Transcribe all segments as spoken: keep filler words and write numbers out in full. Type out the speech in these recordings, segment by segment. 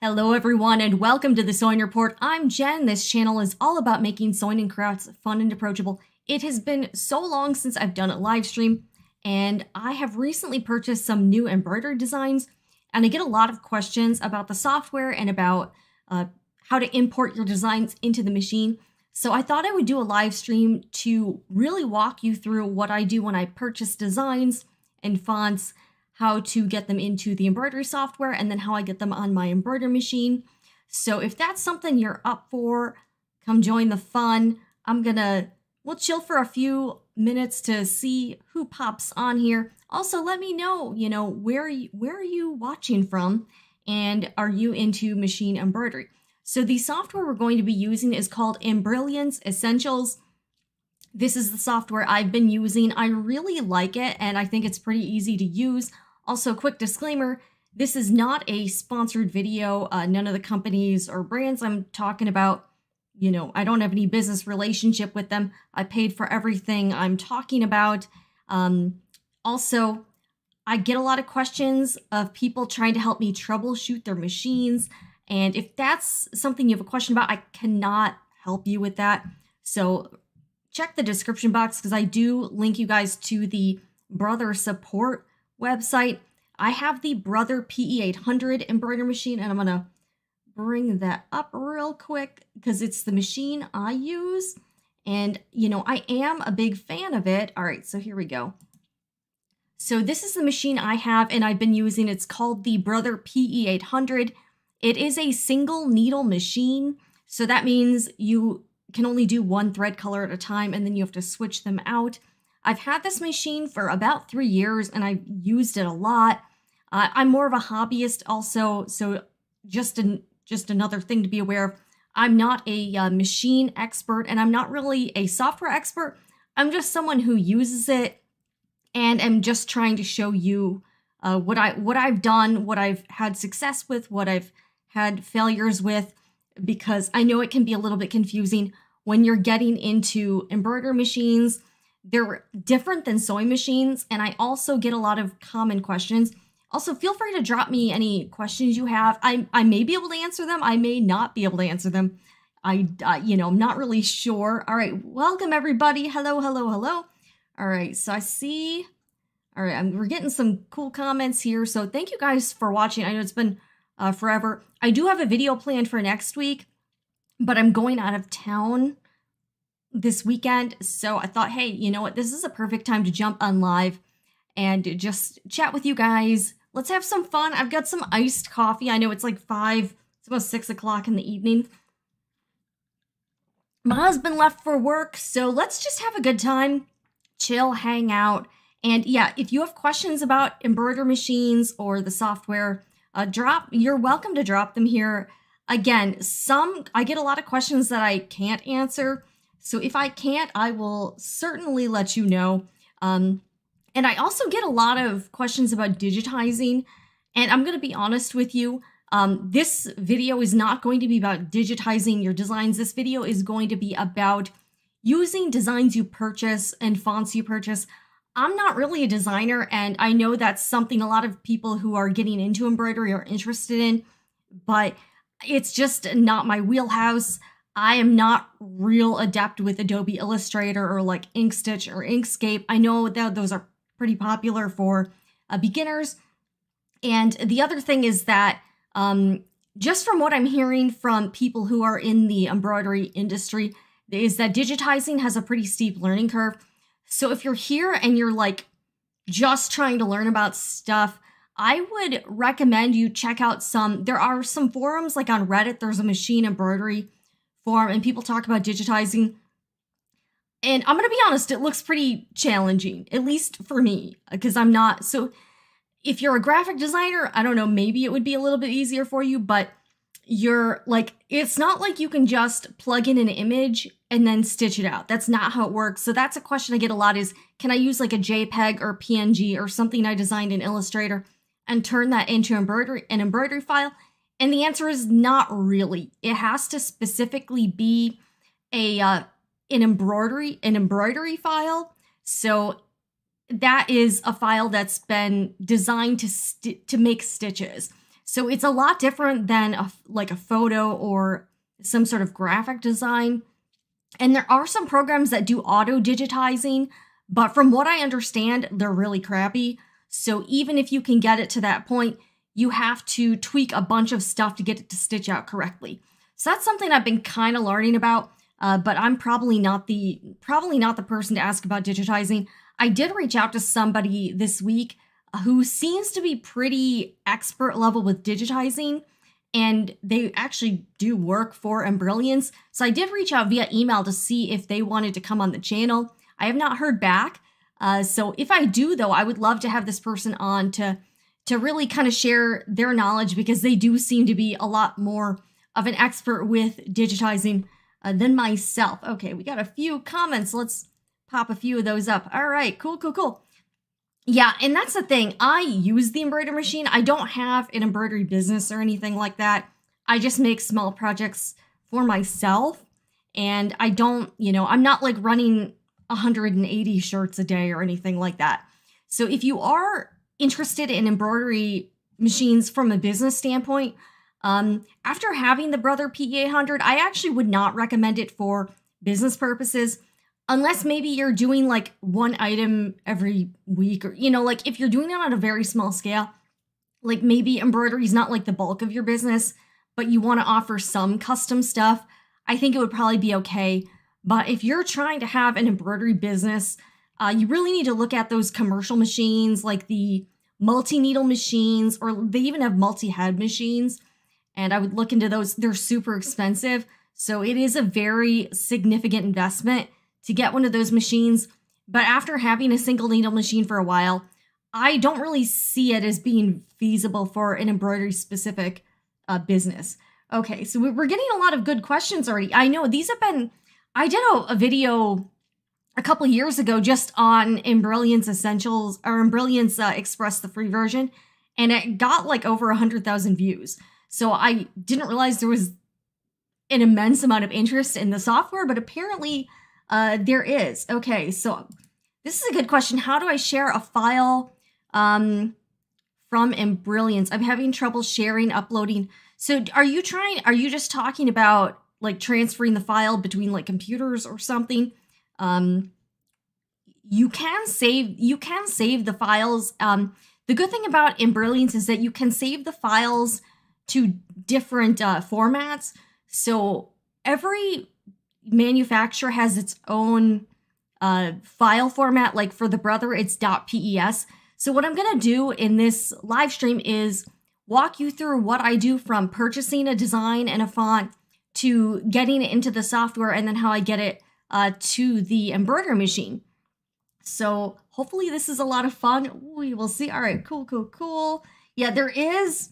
Hello everyone and welcome to the Sewing Report. I'm Jen. This channel is all about making sewing and crafts fun and approachable. It has been so long since I've done a live stream, and I have recently purchased some new embroidered designs, and I get a lot of questions about the software and about uh, how to import your designs into the machine. So I thought I would do a live stream to really walk you through what I do when I purchase designs and fonts, how to get them into the embroidery software, and then how I get them on my embroidery machine. So if that's something you're up for, come join the fun. I'm gonna, we'll chill for a few minutes to see who pops on here. Also, let me know, you know, where, you, where are you watching from, and are you into machine embroidery? So the software we're going to be using is called Embrilliance Essentials. This is the software I've been using. I really like it, and I think it's pretty easy to use. Also, quick disclaimer, this is not a sponsored video. Uh, none of the companies or brands I'm talking about, you know, I don't have any business relationship with them. I paid for everything I'm talking about. Um, also, I get a lot of questions of people trying to help me troubleshoot their machines. And if that's something you have a question about, I cannot help you with that. So check the description box, because I do link you guys to the Brother support website. I have the Brother P E eight hundred embroidery machine, and I'm gonna bring that up real quick because it's the machine I use, and you know, I am a big fan of it. All right, so here we go. So this is the machine I have and I've been using. It's called the Brother P E eight hundred. It is a single needle machine, so that means you can only do one thread color at a time, and then you have to switch them out. I've had this machine for about three years and I've used it a lot. Uh, I'm more of a hobbyist also, so just, an, just another thing to be aware of. I'm not a uh, machine expert, and I'm not really a software expert. I'm just someone who uses it, and I'm just trying to show you uh, what, I, what I've done, what I've had success with, what I've had failures with, because I know it can be a little bit confusing when you're getting into embroidery machines. They're different than sewing machines, and I also get a lot of common questions. Also, feel free to drop me any questions you have. I, I may be able to answer them. I may not be able to answer them. I, uh, you know, I'm not really sure. All right, welcome everybody. Hello, hello, hello. All right, so I see. All right, I'm, we're getting some cool comments here. So thank you guys for watching. I know it's been uh, forever. I do have a video planned for next week, but I'm going out of town this weekend, so I thought, hey, you know what, this is a perfect time to jump on live and just chat with you guys. Let's have some fun. I've got some iced coffee. I know it's like five, it's about six o'clock in the evening. My husband left for work, so let's just have a good time, chill, hang out. And yeah, if you have questions about embroidery machines or the software, uh, drop, you're welcome to drop them here. Again, some, I get a lot of questions that I can't answer. So if I can't, I will certainly let you know. Um, and I also get a lot of questions about digitizing. And I'm going to be honest with you. Um, this video is not going to be about digitizing your designs. This video is going to be about using designs you purchase and fonts you purchase. I'm not really a designer, and I know that's something a lot of people who are getting into embroidery are interested in, but it's just not my wheelhouse. I am not real adept with Adobe Illustrator or like Inkstitch or Inkscape. I know that those are pretty popular for uh, beginners. And the other thing is that um, just from what I'm hearing from people who are in the embroidery industry is that digitizing has a pretty steep learning curve. So if you're here and you're like just trying to learn about stuff, I would recommend you check out some, there are some forums like on Reddit, there's a machine embroidery form, and people talk about digitizing, and I'm gonna be honest, it looks pretty challenging, at least for me, because I'm not, so if you're a graphic designer, I don't know, maybe it would be a little bit easier for you, but you're like, it's not like you can just plug in an image and then stitch it out. That's not how it works. So that's a question I get a lot is, can I use like a JPEG or P N G or something I designed in Illustrator and turn that into embroidery, an embroidery file? And the answer is not really. It has to specifically be a uh, an embroidery an embroidery file. So that is a file that's been designed to to make stitches. So it's a lot different than a, like a photo or some sort of graphic design. And there are some programs that do auto digitizing, but from what I understand, they're really crappy. So even if you can get it to that point, you have to tweak a bunch of stuff to get it to stitch out correctly. So that's something I've been kind of learning about, uh, but I'm probably not the probably not the person to ask about digitizing. I did reach out to somebody this week who seems to be pretty expert level with digitizing, and they actually do work for Embrilliance. So I did reach out via email to see if they wanted to come on the channel. I have not heard back. Uh, so if I do, though, I would love to have this person on to, to really kind of share their knowledge, because they do seem to be a lot more of an expert with digitizing uh, than myself. Okay, we got a few comments. Let's pop a few of those up. All right, cool, cool, cool. Yeah, and that's the thing. I use the embroidery machine. I don't have an embroidery business or anything like that. I just make small projects for myself, and I don't, you know, I'm not like running one hundred eighty shirts a day or anything like that. So if you are interested in embroidery machines from a business standpoint, um, after having the Brother P E eight hundred, I actually would not recommend it for business purposes, unless maybe you're doing like one item every week, or, you know, like if you're doing it on a very small scale, like maybe embroidery is not like the bulk of your business, but you want to offer some custom stuff, I think it would probably be okay. But if you're trying to have an embroidery business, uh, you really need to look at those commercial machines, like the multi-needle machines, or they even have multi-head machines. And I would look into those. They're super expensive. So it is a very significant investment to get one of those machines. But after having a single needle machine for a while, I don't really see it as being feasible for an embroidery specific uh, business. Okay, so we're getting a lot of good questions already. I know these have been... I did a, a video a couple years ago just on Embrilliance Essentials, or Embrilliance uh, Express, the free version, and it got like over one hundred thousand views. So I didn't realize there was an immense amount of interest in the software, but apparently uh, there is. Okay, so this is a good question. How do I share a file um, from Embrilliance? I'm having trouble sharing, uploading. So are you trying, are you just talking about like transferring the file between like computers or something? Um, you can save, you can save the files. Um, the good thing about Embrilliance is that you can save the files to different uh, formats. So every manufacturer has its own uh, file format. Like for the Brother, it's .pes. So what I'm gonna do in this live stream is walk you through what I do from purchasing a design and a font to getting it into the software, and then how I get it uh, to the embroidery machine. So hopefully this is a lot of fun. We will see. All right, cool, cool, cool. Yeah, there is,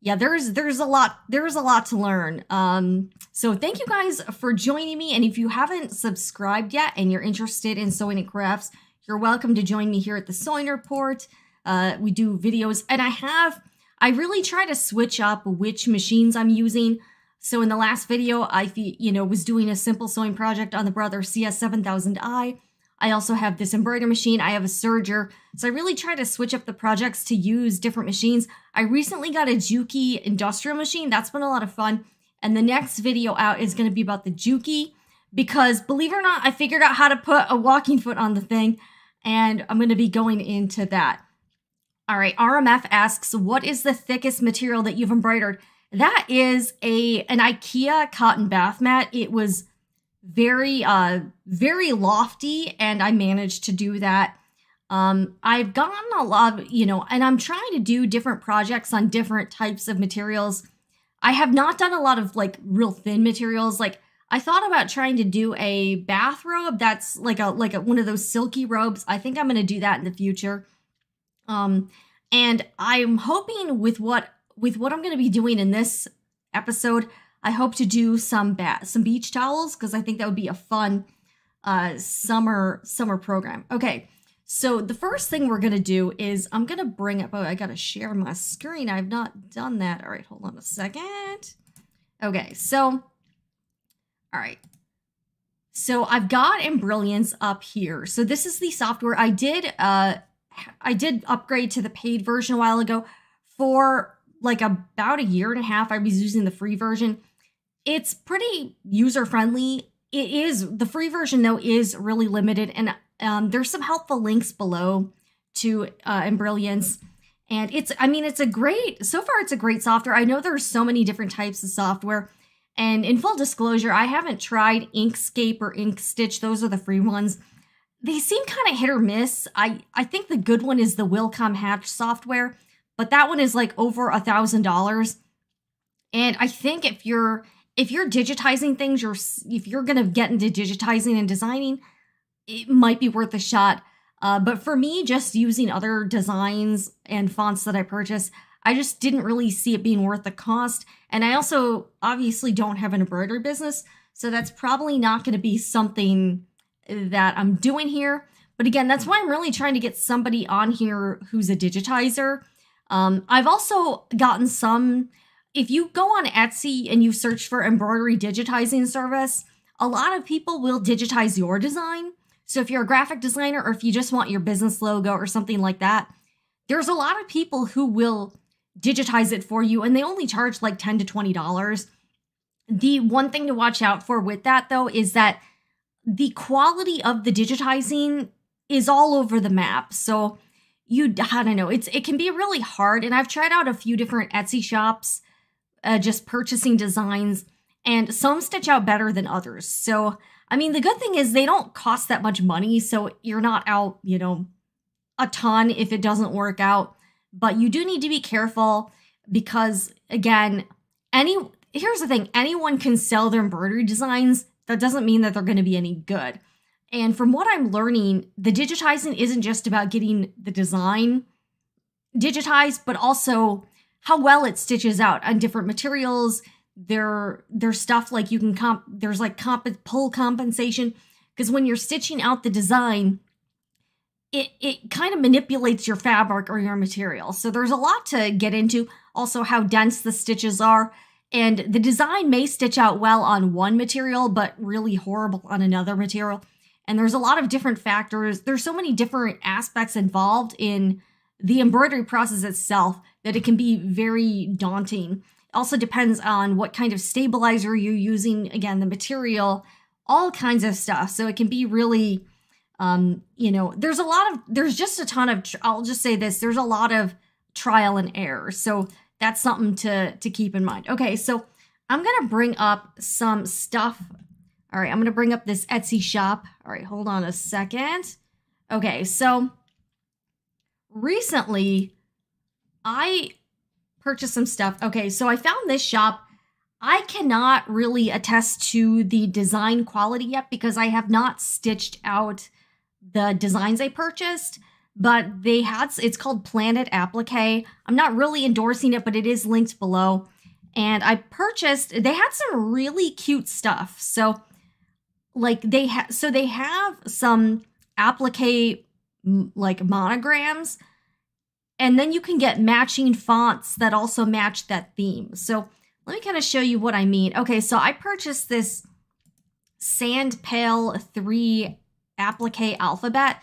yeah, there's there's a lot, there's a lot to learn. Um, so thank you guys for joining me. And if you haven't subscribed yet and you're interested in sewing and crafts, you're welcome to join me here at the Sewing Report. Uh, we do videos, and I have, I really try to switch up which machines I'm using. So in the last video, I you know was doing a simple sewing project on the Brother C S seven thousand i. I also have this embroidery machine. I have a serger. So I really try to switch up the projects to use different machines. I recently got a Juki industrial machine. That's been a lot of fun. And the next video out is going to be about the Juki, because believe it or not, I figured out how to put a walking foot on the thing, and I'm going to be going into that. All right, R M F asks, what is the thickest material that you've embroidered? That is a an IKEA cotton bath mat. It was very, uh, very lofty, and I managed to do that. Um, I've gotten a lot of, you know, and I'm trying to do different projects on different types of materials. I have not done a lot of like real thin materials. Like I thought about trying to do a bathrobe. That's like a like a, one of those silky robes. I think I'm going to do that in the future. Um, and I'm hoping with what. With what I'm going to be doing in this episode, I hope to do some bat, some beach towels, because I think that would be a fun uh, summer summer program. Okay, so the first thing we're going to do is I'm going to bring up. Oh, I got to share my screen. I've not done that. All right, hold on a second. Okay, so all right, so I've got Embrilliance up here. So this is the software I did. Uh, I did upgrade to the paid version a while ago for like about a year and a half, I was using the free version. It's pretty user-friendly. It is, the free version though is really limited, and um, there's some helpful links below to uh, Embrilliance. And it's, I mean, it's a great, so far it's a great software. I know there's so many different types of software, and in full disclosure, I haven't tried Inkscape or Inkstitch. Those are the free ones. They seem kind of hit or miss. I, I think the good one is the Wilcom Hatch software, but that one is like over a thousand dollars. And I think if you're, if you're digitizing things, you're, if you're going to get into digitizing and designing, it might be worth a shot. Uh, but for me, just using other designs and fonts that I purchase, I just didn't really see it being worth the cost. And I also obviously don't have an embroidery business, so that's probably not going to be something that I'm doing here. But again, that's why I'm really trying to get somebody on here who's a digitizer. Um, I've also gotten some, if you go on Etsy and you search for embroidery digitizing service, a lot of people will digitize your design. So if you're a graphic designer, or if you just want your business logo or something like that, there's a lot of people who will digitize it for you, and they only charge like ten to twenty dollars. The one thing to watch out for with that though is that the quality of the digitizing is all over the map. So you, I don't know, it's, it can be really hard. And I've tried out a few different Etsy shops, uh, just purchasing designs, and some stitch out better than others. So I mean, the good thing is they don't cost that much money, so you're not out, you know, a ton if it doesn't work out. But you do need to be careful because, again, any here's the thing. Anyone can sell their embroidery designs. That doesn't mean that they're going to be any good. And from what I'm learning, the digitizing isn't just about getting the design digitized, but also how well it stitches out on different materials. There, there's stuff like you can comp, there's like comp, pull compensation, because when you're stitching out the design, it, it kind of manipulates your fabric or your material. So there's a lot to get into. Also how dense the stitches are, and the design may stitch out well on one material, but really horrible on another material. And there's a lot of different factors. There's so many different aspects involved in the embroidery process itself that it can be very daunting. Also depends on what kind of stabilizer you're using, again, the material, all kinds of stuff. So it can be really, um, you know, there's a lot of, there's just a ton of, I'll just say this, there's a lot of trial and error. So that's something to, to keep in mind. Okay, so I'm going to bring up some stuff. All right, I'm going to bring up this Etsy shop. All right, hold on a second. Okay, so recently I... purchase some stuff. Okay, so I found this shop. I cannot really attest to the design quality yet because I have not stitched out the designs I purchased, but they had, it's called Planet Applique. I'm not really endorsing it, but it is linked below. And I purchased, they had some really cute stuff. So like they have, so they have some applique like monograms. And then you can get matching fonts that also match that theme. So let me kind of show you what I mean. Okay, so I purchased this Sand Pale three Applique Alphabet.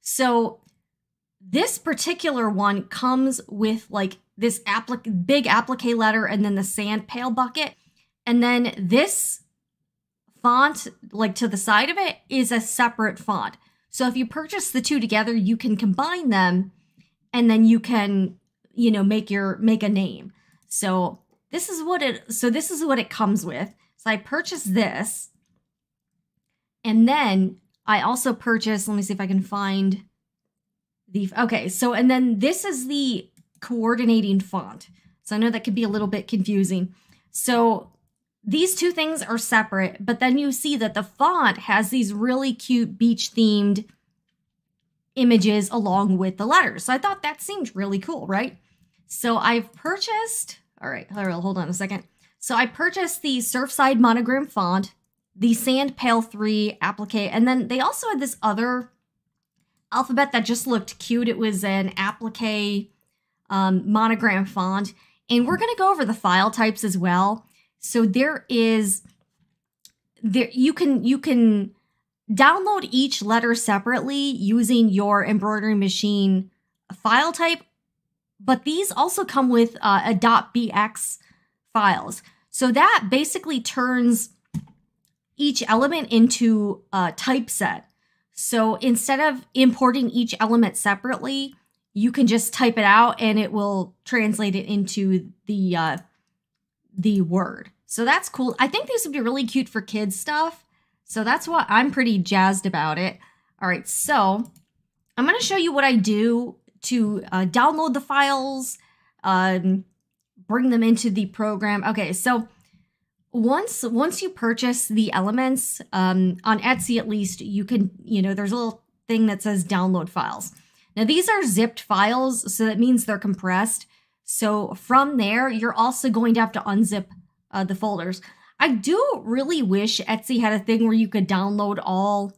So this particular one comes with like this applique, big applique letter, and then the Sand Pale bucket. And then this font, like to the side of it, is a separate font. So if you purchase the two together, you can combine them. And then you can, you know, make your, make a name. So this is what it, so this is what it comes with. So I purchased this, and then I also purchased, let me see if I can find the, okay. So, and then this is the coordinating font. So I know that could be a little bit confusing. So these two things are separate, but then you see that the font has these really cute beach themed images along with the letters. So I thought that seemed really cool, right? So I've purchased, all right, hold on a second. So I purchased the Surfside Monogram font, the Sand Pale three Applique, and then they also had this other alphabet that just looked cute. It was an applique um, monogram font. And we're going to go over the file types as well. So there is, there you can, you can download each letter separately using your embroidery machine file type, but these also come with uh, a .bx files. So that basically turns each element into a typeset. So instead of importing each element separately, you can just type it out and it will translate it into the uh, the word. So that's cool. I think these would be really cute for kids stuff. So that's why I'm pretty jazzed about it. All right, so I'm going to show you what I do to uh, download the files, um, bring them into the program. Okay, so once once you purchase the elements, um, on Etsy at least, you can, you know, there's a little thing that says download files. Now these are zipped files, so that means they're compressed. So from there, you're also going to have to unzip uh, the folders. I do really wish Etsy had a thing where you could download all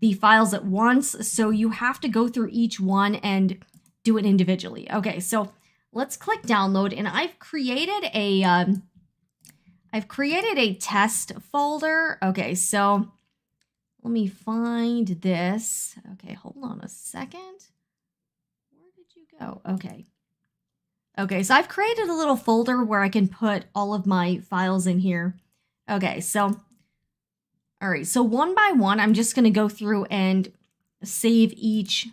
the files at once, so you have to go through each one and do it individually. Okay, so let's click download, and I've created a um, I've created a test folder. Okay, so let me find this. Okay, hold on a second. Where did you go? Okay. Okay, so I've created a little folder where I can put all of my files in here. Okay, so all right, so one by one, I'm just going to go through and save each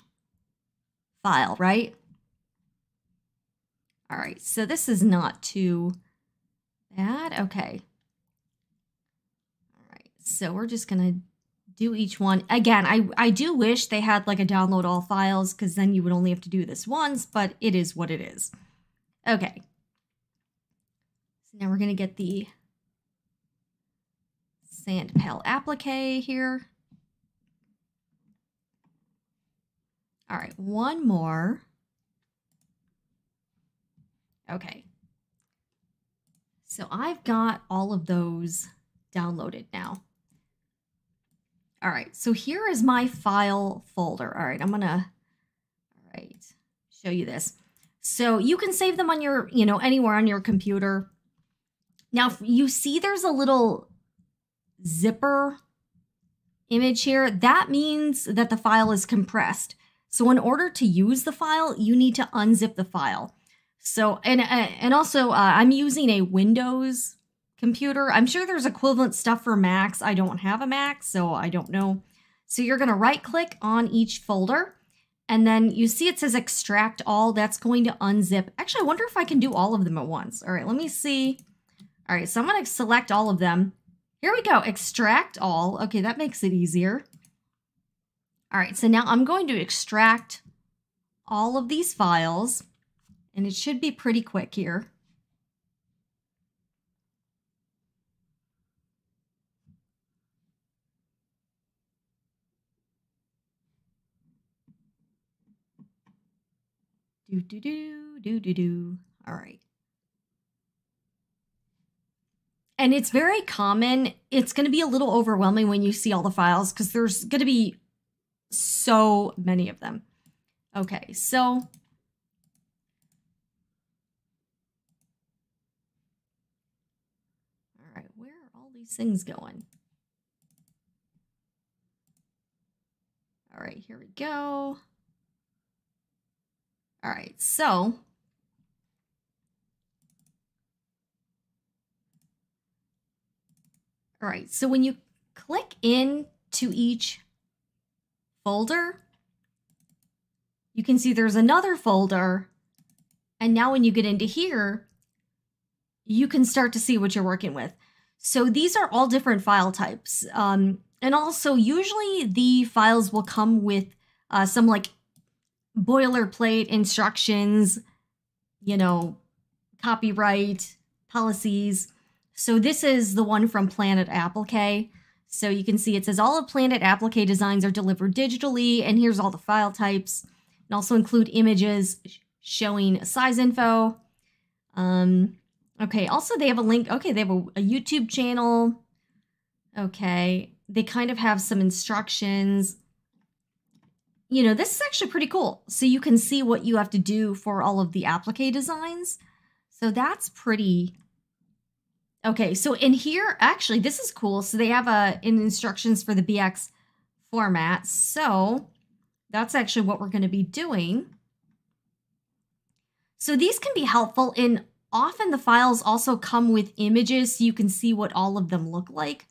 file, right? All right, so this is not too bad. Okay. All right, so we're just going to do each one. Again, I, I do wish they had like a download all files, because then you would only have to do this once, but it is what it is. Okay. So now we're going to get the Sand Pal Applique here. All right, one more. Okay. So I've got all of those downloaded now. All right, so here is my file folder. All right, I'm gonna all right, show you this. So you can save them on your, you know, anywhere on your computer. Now you see there's a little zipper image here. That means that the file is compressed. So in order to use the file, you need to unzip the file. So, and, and also uh, I'm using a Windows computer. I'm sure there's equivalent stuff for Macs. I don't have a Mac, so I don't know. So you're going to right click on each folder, and then you see it says extract all. That's going to unzip. Actually, I wonder if I can do all of them at once. All right, let me see. All right, so I'm going to select all of them. Here we go, extract all. Okay, that makes it easier. All right, so now I'm going to extract all of these files, and it should be pretty quick here. Do, do, do, do, do, do. All right. And it's very common. It's going to be a little overwhelming when you see all the files, because there's going to be so many of them. Okay, so all right, where are all these things going? All right, here we go. All right, so All right, so when you click in to each folder, you can see there's another folder. And now when you get into here, you can start to see what you're working with. So these are all different file types. Um, and also usually the files will come with uh, some like boilerplate instructions, you know, copyright policies. So this is the one from Planet Applique. So you can see it says all of Planet Applique designs are delivered digitally, and here's all the file types, and also include images showing size info. Um, okay, also they have a link. Okay, they have a, a YouTube channel. Okay, they kind of have some instructions. You know, this is actually pretty cool. So you can see what you have to do for all of the applique designs. So that's pretty okay, so in here, actually, this is cool. So they have a, in instructions for the B X format. So that's actually what we're going to be doing. So these can be helpful, and often the files also come with images so you can see what all of them look like.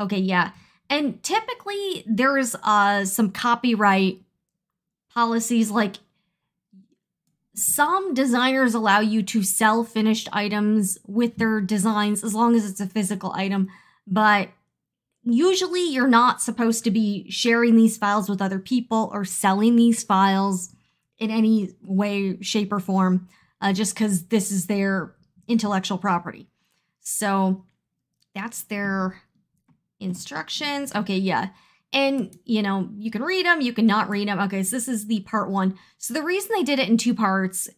Okay, yeah. And typically there's uh, some copyright policies, like some designers allow you to sell finished items with their designs as long as it's a physical item, but usually you're not supposed to be sharing these files with other people or selling these files in any way, shape, or form, uh, just because this is their intellectual property. So that's their instructions. Okay, yeah. And, you know, you can read them, you can not read them. Okay, so this is the part one. So the reason they did it in two parts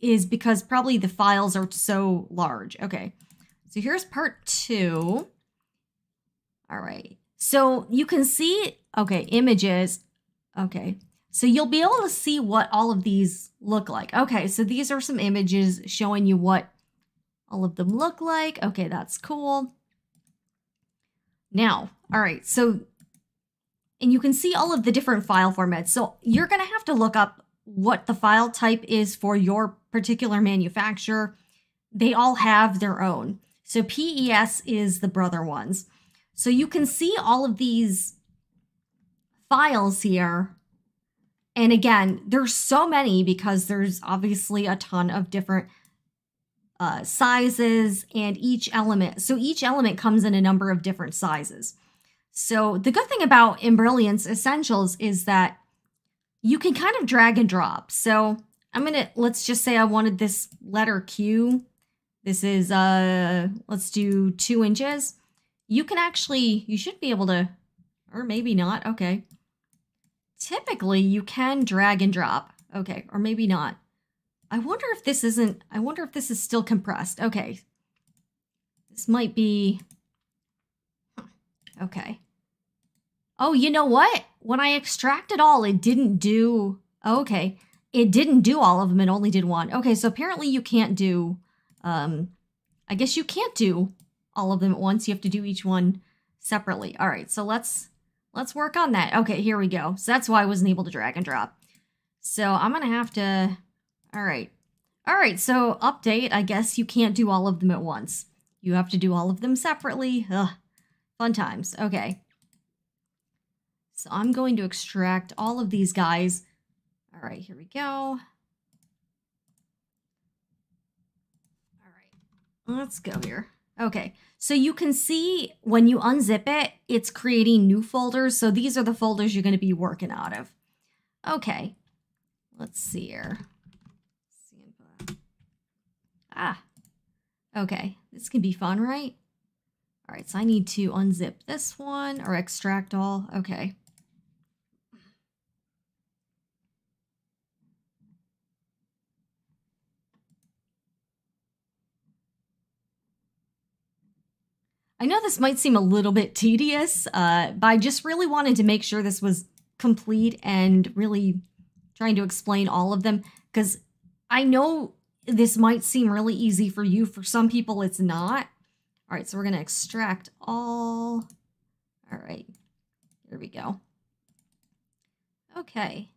is because probably the files are so large. Okay, so here's part two. All right, so you can see, okay, images. Okay, so you'll be able to see what all of these look like. Okay, so these are some images showing you what all of them look like. Okay, that's cool. Now, all right, so... and you can see all of the different file formats. So you're going to have to look up what the file type is for your particular manufacturer. They all have their own. So P E S is the Brother ones. So you can see all of these files here. And again, there's so many because there's obviously a ton of different uh, sizes and each element. So each element comes in a number of different sizes. So the good thing about Embrilliance Essentials is that you can kind of drag and drop. So I'm going to, let's just say I wanted this letter Q. This is, uh, let's do two inches. You can actually, you should be able to, or maybe not. Okay. Typically you can drag and drop. Okay. Or maybe not. I wonder if this isn't, I wonder if this is still compressed. Okay. This might be, okay. Oh, you know what? When I extract it all, it didn't do... okay. It didn't do all of them. It only did one. Okay, so apparently you can't do... Um, I guess you can't do all of them at once. You have to do each one separately. All right, so let's let's work on that. Okay, here we go. So that's why I wasn't able to drag and drop. So I'm going to have to... All right. All right, so update. I guess you can't do all of them at once. You have to do all of them separately. Ugh. Fun times. Okay. So I'm going to extract all of these guys. All right, here we go. All right, let's go here. Okay, so you can see when you unzip it, it's creating new folders. So these are the folders you're going to be working out of. Okay, let's see here. Ah, okay. This can be fun, right? All right, so I need to unzip this one or extract all. Okay. I know this might seem a little bit tedious, uh, but I just really wanted to make sure this was complete and really trying to explain all of them, because I know this might seem really easy for you. For some people, it's not. All right, so we're going to extract all. All right, here we go. Okay.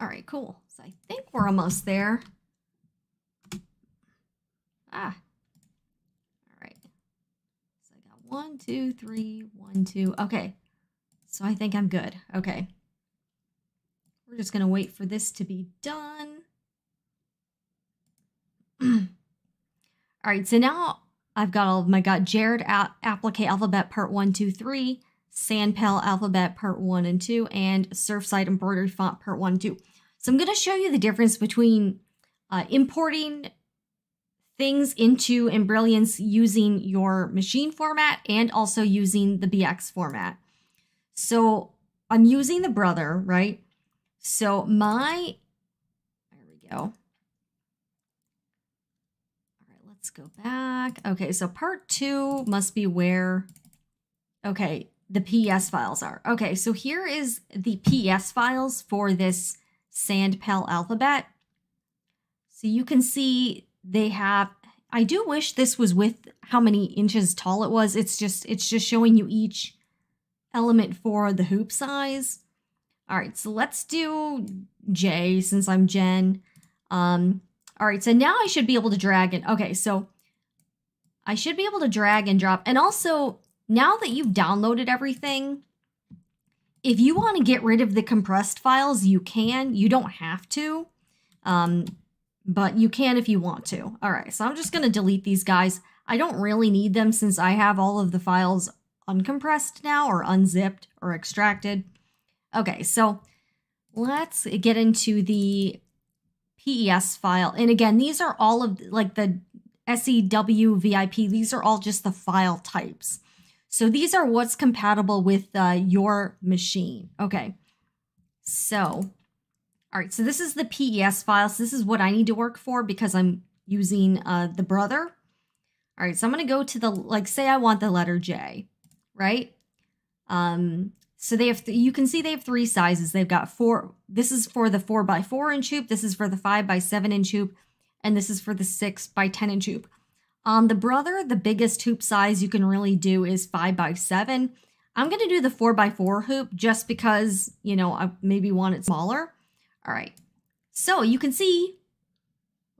All right, cool. So I think we're almost there. Ah. One, two, three, one, two. Okay, so I think I'm good. Okay, we're just gonna wait for this to be done. All right, so now I've got all of my, got Jared Applique Alphabet Part One, Two, Three, Sandpal Alphabet Part One and Two, and Surfside Embroidery Font Part One, Two. So I'm gonna show you the difference between uh, importing things into Embrilliance using your machine format and also using the B X format. So I'm using the Brother, right? So my, there we go. All right, let's go back. Okay, so part two must be where, okay, the P S files are. Okay, so here is the P S files for this Sandpal Alphabet. So you can see they have, I do wish this was with how many inches tall it was. It's just, it's just showing you each element for the hoop size. All right, so let's do J since I'm Jen. Um, all right, so now I should be able to drag and, okay, so I should be able to drag and drop. And also, now that you've downloaded everything, if you want to get rid of the compressed files, you can. You don't have to, um, but you can if you want to. All right, so I'm just going to delete these guys. I don't really need them since I have all of the files uncompressed now, or unzipped, or extracted. Okay, so let's get into the P E S file. And again, these are all of, like, the S E W, V I P, these are all just the file types. So these are what's compatible with uh, your machine. Okay, so, all right, so this is the P E S file. So this is what I need to work for because I'm using uh, the Brother. All right, so I'm gonna go to the, like, say I want the letter J, right? Um, so they have, th you can see they have three sizes. They've got four, this is for the four by four inch hoop, this is for the five by seven inch hoop, and this is for the six by ten inch hoop. On the Brother, the biggest hoop size you can really do is five by seven. I'm gonna do the four by four hoop just because, you know, I maybe want it smaller. All right, so you can see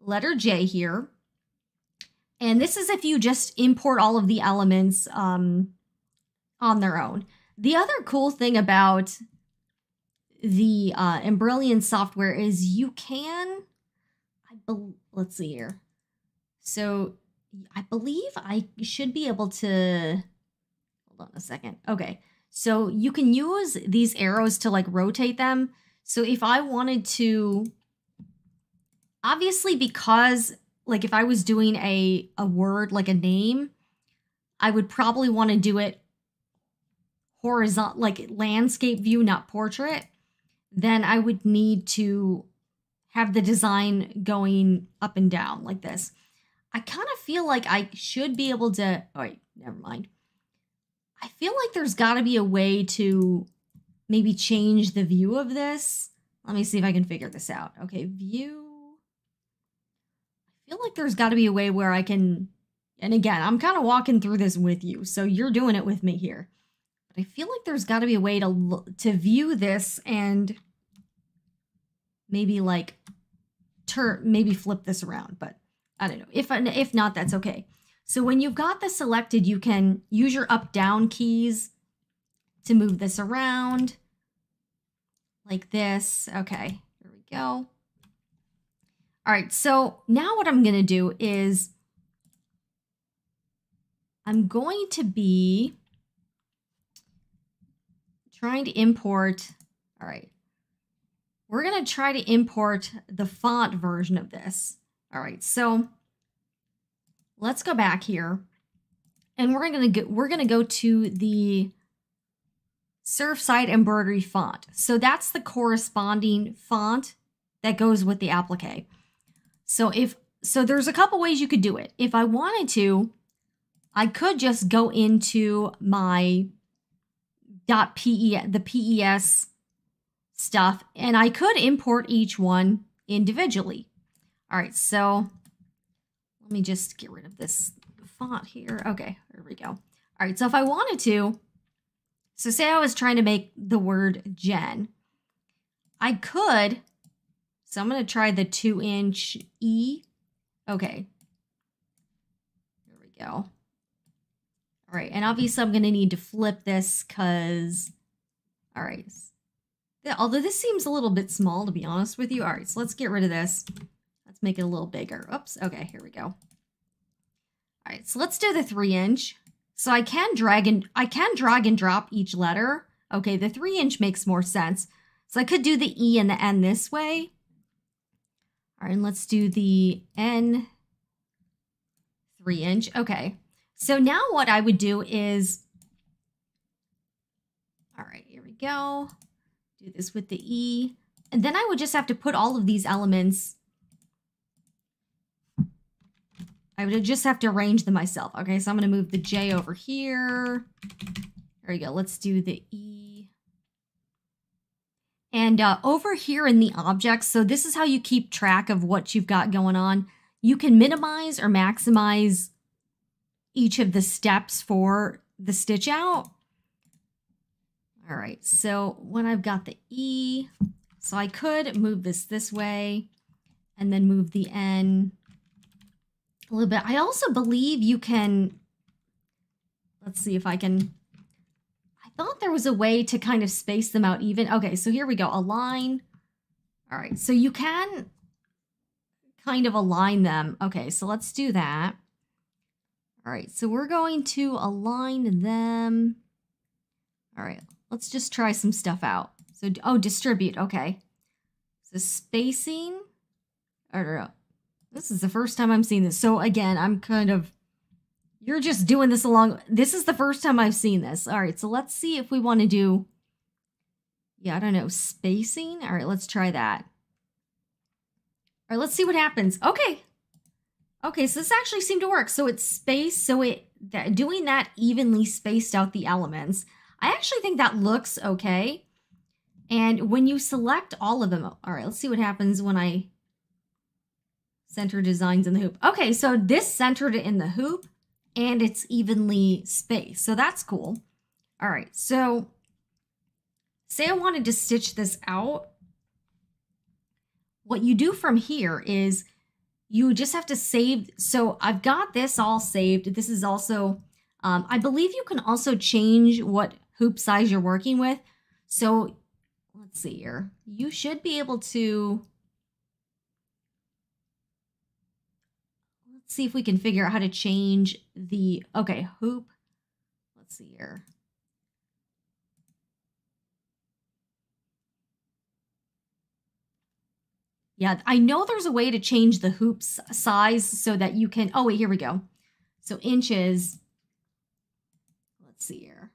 letter J here. And this is if you just import all of the elements um, on their own. The other cool thing about the uh, Embrilliance software is you can, I believe, let's see here. So I believe I should be able to, hold on a second. Okay, so you can use these arrows to, like, rotate them. So if I wanted to, obviously, because, like, if I was doing a, a word, like a name, I would probably want to do it horizontal, like landscape view, not portrait. Then I would need to have the design going up and down like this. I kind of feel like I should be able to, all right, never mind. I feel like there's got to be a way to maybe change the view of this. Let me see if I can figure this out. Okay, view. I feel like there's got to be a way where I can, and again, I'm kind of walking through this with you, so you're doing it with me here. But I feel like there's got to be a way to to view this and maybe, like, turn, maybe flip this around. But I don't know. If if not, that's okay. So when you've got this selected, you can use your up-down keys to move this around like this. Okay, here we go. All right, so now what I'm gonna do is I'm going to be trying to import, all right, we're gonna try to import the font version of this. All right, so let's go back here and we're gonna get, we're gonna go to the Surfside Embroidery font. So that's the corresponding font that goes with the applique. So if, so there's a couple ways you could do it. If I wanted to, I could just go into my .pe, the P E S stuff, and I could import each one individually. All right, so let me just get rid of this font here. Okay, there we go. All right, so if I wanted to, so say I was trying to make the word Jen, I could. So I'm going to try the two inch E. Okay. There we go. All right. And obviously I'm going to need to flip this because, all right. Although this seems a little bit small, to be honest with you. All right. So let's get rid of this. Let's make it a little bigger. Oops. Okay. Here we go. All right. So let's do the three inch. So I can drag and I can drag and drop each letter. Okay. The three inch makes more sense. So I could do the E and the N this way. All right, and let's do the N three inch. Okay, so now what I would do is, all right, here we go. Do this with the E, and then I would just have to put all of these elements. I would just have to arrange them myself. Okay, so I'm gonna move the J over here. There we go, let's do the E. And uh, over here in the objects, so this is how you keep track of what you've got going on. You can minimize or maximize each of the steps for the stitch out. All right, so when I've got the E, so I could move this this way and then move the N a little bit. I also believe you can, let's see if I can, I thought there was a way to kind of space them out even. Okay, so here we go, align. All right, so you can kind of align them. Okay, so let's do that. All right, so we're going to align them. All right, let's just try some stuff out. So, oh, distribute, okay. So spacing, I don't know. This is the first time I'm seeing this. So again, I'm kind of, you're just doing this along. This is the first time I've seen this. All right, so let's see if we want to do, yeah, I don't know, spacing. All right, let's try that. All right, let's see what happens. Okay. Okay, so this actually seemed to work. So it's spaced, so it that, doing that evenly spaced out the elements. I actually think that looks okay. And when you select all of them, all right, let's see what happens when I center designs in the hoop. Okay, so this centered it in the hoop and it's evenly spaced. So that's cool. All right, so say I wanted to stitch this out. What you do from here is you just have to save. So I've got this all saved. This is also, um, I believe you can also change what hoop size you're working with. So let's see here. You should be able to, let's see if we can figure out how to change the, okay, hoop. Let's see here. Yeah, I know there's a way to change the hoop's size so that you can, oh wait, here we go. So inches, let's see here.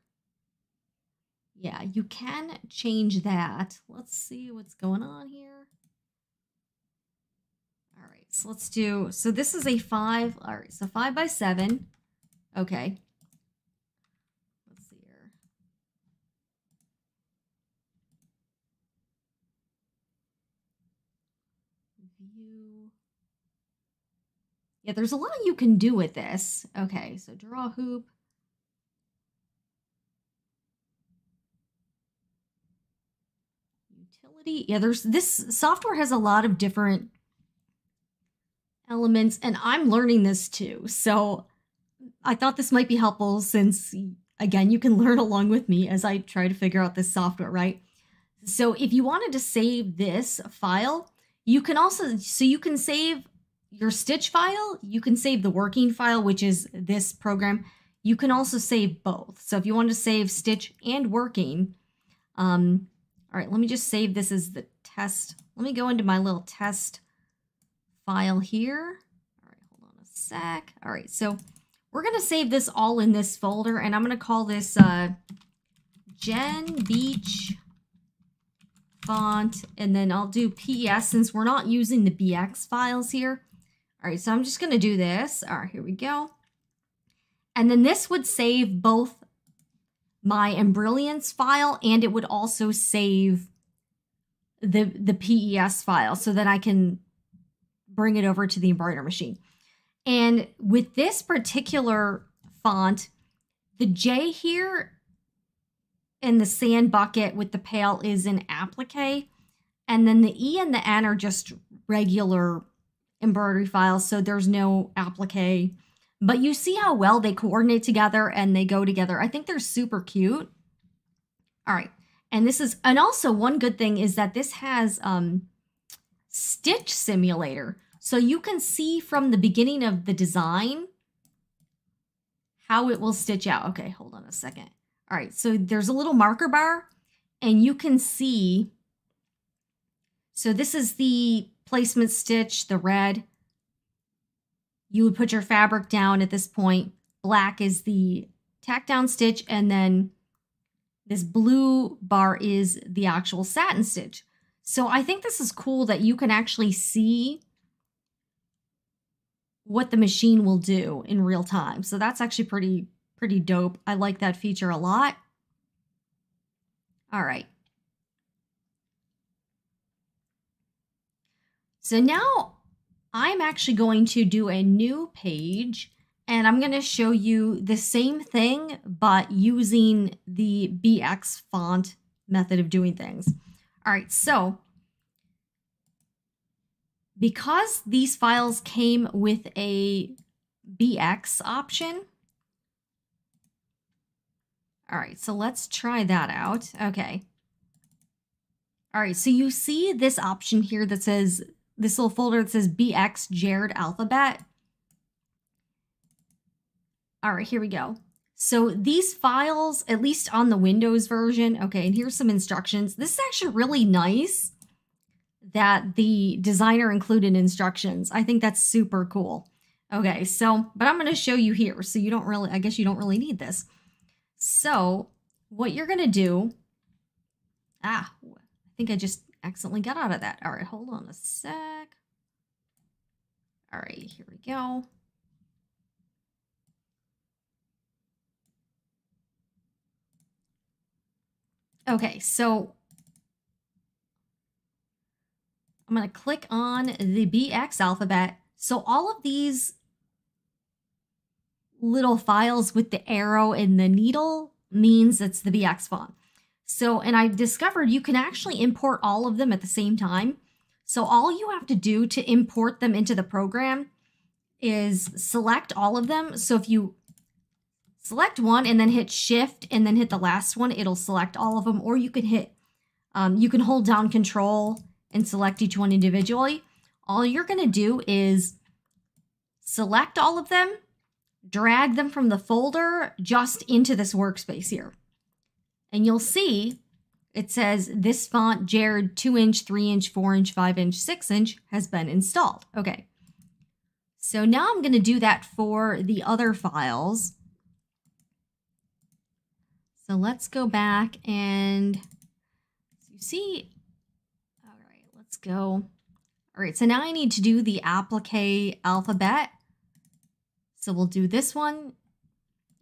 Yeah, you can change that. Let's see what's going on here. All right, so let's do, so this is a five, all right, so five by seven. Okay. Yeah, there's a lot you can do with this. Okay, so draw hoop. Utility. Yeah, there's this software has a lot of different elements, and I'm learning this too. So I thought this might be helpful since, again, you can learn along with me as I try to figure out this software, right? So if you wanted to save this file, you can also, so you can save your stitch file, you can save the working file, which is this program. You can also save both. So if you want to save stitch and working, um, all right, let me just save this as the test. Let me go into my little test file here. All right, hold on a sec. All right, so we're gonna save this all in this folder, and I'm gonna call this uh, Gen Beach font, and then I'll do P E S since we're not using the B X files here. All right, so I'm just gonna do this. All right, here we go. And then this would save both my Embrilliance file and it would also save the, the P E S file so that I can bring it over to the embroider machine. And with this particular font, the J here and the sand bucket with the pail is an applique. And then the E and the N are just regular embroidery files, so there's no applique, but you see how well they coordinate together and they go together. I think they're super cute. All right, and this is, and also one good thing is that this has um, Stitch Simulator, so you can see from the beginning of the design how it will stitch out. Okay, hold on a second. All right, so there's a little marker bar, and you can see, so this is the placement stitch, the red. You would put your fabric down at this point. Black is the tack down stitch, and then this blue bar is the actual satin stitch. So I think this is cool that you can actually see what the machine will do in real time. So that's actually pretty, pretty dope. I like that feature a lot. All right. So now I'm actually going to do a new page and I'm going to show you the same thing, but using the B X font method of doing things. All right, so because these files came with a B X option. All right, so let's try that out. Okay. All right, so you see this option here that says, this little folder that says B X Jared Alphabet. All right, here we go. So these files, at least on the Windows version, okay, and here's some instructions. This is actually really nice that the designer included instructions. I think that's super cool. Okay, so, but I'm gonna show you here. So you don't really, I guess you don't really need this. So what you're gonna do, ah, I think I just accidentally got out of that. All right, hold on a sec. All right, here we go. Okay, so I'm going to click on the B X alphabet. So all of these little files with the arrow and the needle means it's the B X font. So, and I discovered you can actually import all of them at the same time. So all you have to do to import them into the program is select all of them. So if you select one and then hit shift and then hit the last one, it'll select all of them. Or you can hit, um, you can hold down control and select each one individually. All you're going to do is select all of them, drag them from the folder just into this workspace here. And you'll see it says this font, Jared, two inch, three inch, four inch, five inch, six inch has been installed. Okay. So now I'm going to do that for the other files. So let's go back and you see, all right, let's go. All right. So now I need to do the applique alphabet. So we'll do this one.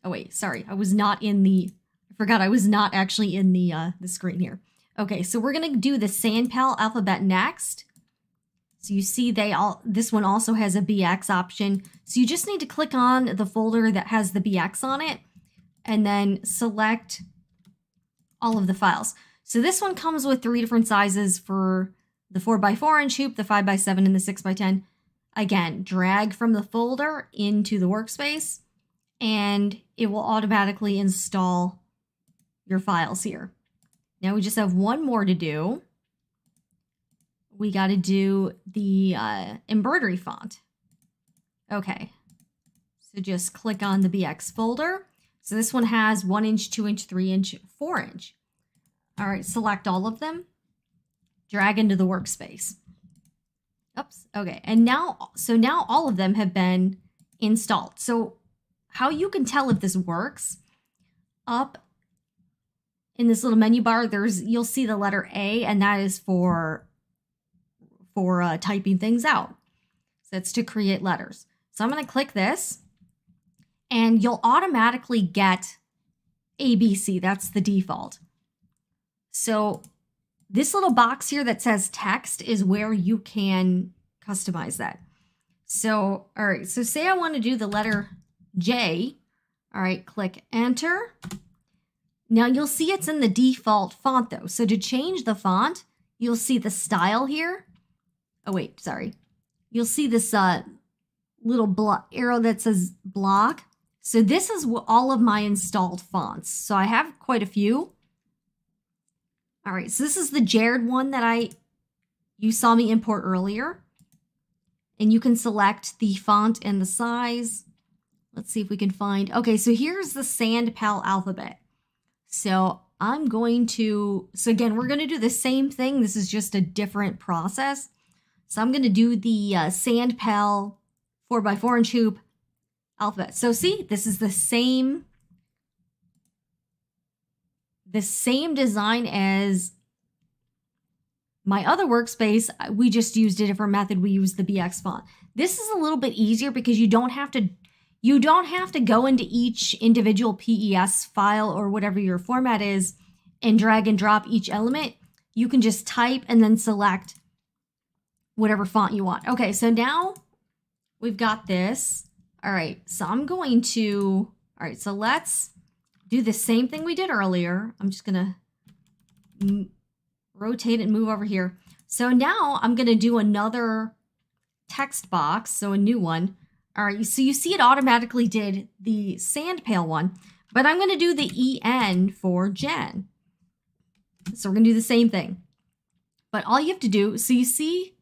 Oh wait, sorry. I was not in the Forgot I was not actually in the uh, the screen here. Okay, so we're gonna do the Sandpal alphabet next. So you see they all this one also has a B X option. So you just need to click on the folder that has the B X on it and then select all of the files. So this one comes with three different sizes for the four by four inch hoop, the five by seven, and the six by ten. Again, drag from the folder into the workspace and it will automatically install your files here. Now we just have one more to do. We got to do the uh, embroidery font. Okay, so just click on the B X folder. So this one has one inch, two inch, three inch, four inch. All right, select all of them, drag into the workspace. Oops, okay, and now, so now all of them have been installed. So how you can tell if this works, up in this little menu bar, there's you'll see the letter A, and that is for for uh, typing things out. So that's to create letters. So I'm going to click this, and you'll automatically get A B C. That's the default. So this little box here that says text is where you can customize that. So all right. So say I want to do the letter J. All right. Click enter. Now you'll see it's in the default font though. So to change the font, you'll see the style here. Oh wait, sorry. You'll see this uh, little block arrow that says block. So this is all of my installed fonts. So I have quite a few. All right, so this is the Jared one that I, you saw me import earlier. And you can select the font and the size. Let's see if we can find, okay, so here's the Sandpal alphabet. So I'm going to, so again, we're going to do the same thing. This is just a different process. So I'm going to do the uh, Sandpal four by four inch hoop alphabet. So see, this is the same, the same design as my other workspace. We just used a different method. We used the B X font. This is a little bit easier because you don't have to You don't have to go into each individual P E S file or whatever your format is and drag and drop each element. You can just type and then select whatever font you want. Okay, so now we've got this. All right, so I'm going to, all right, so let's do the same thing we did earlier. I'm just gonna rotate and move over here. So now I'm gonna do another text box, so a new one. All right, so you see it automatically did the sand pail one, but I'm gonna do the E N for Jen. So we're gonna do the same thing. But all you have to do, so you see,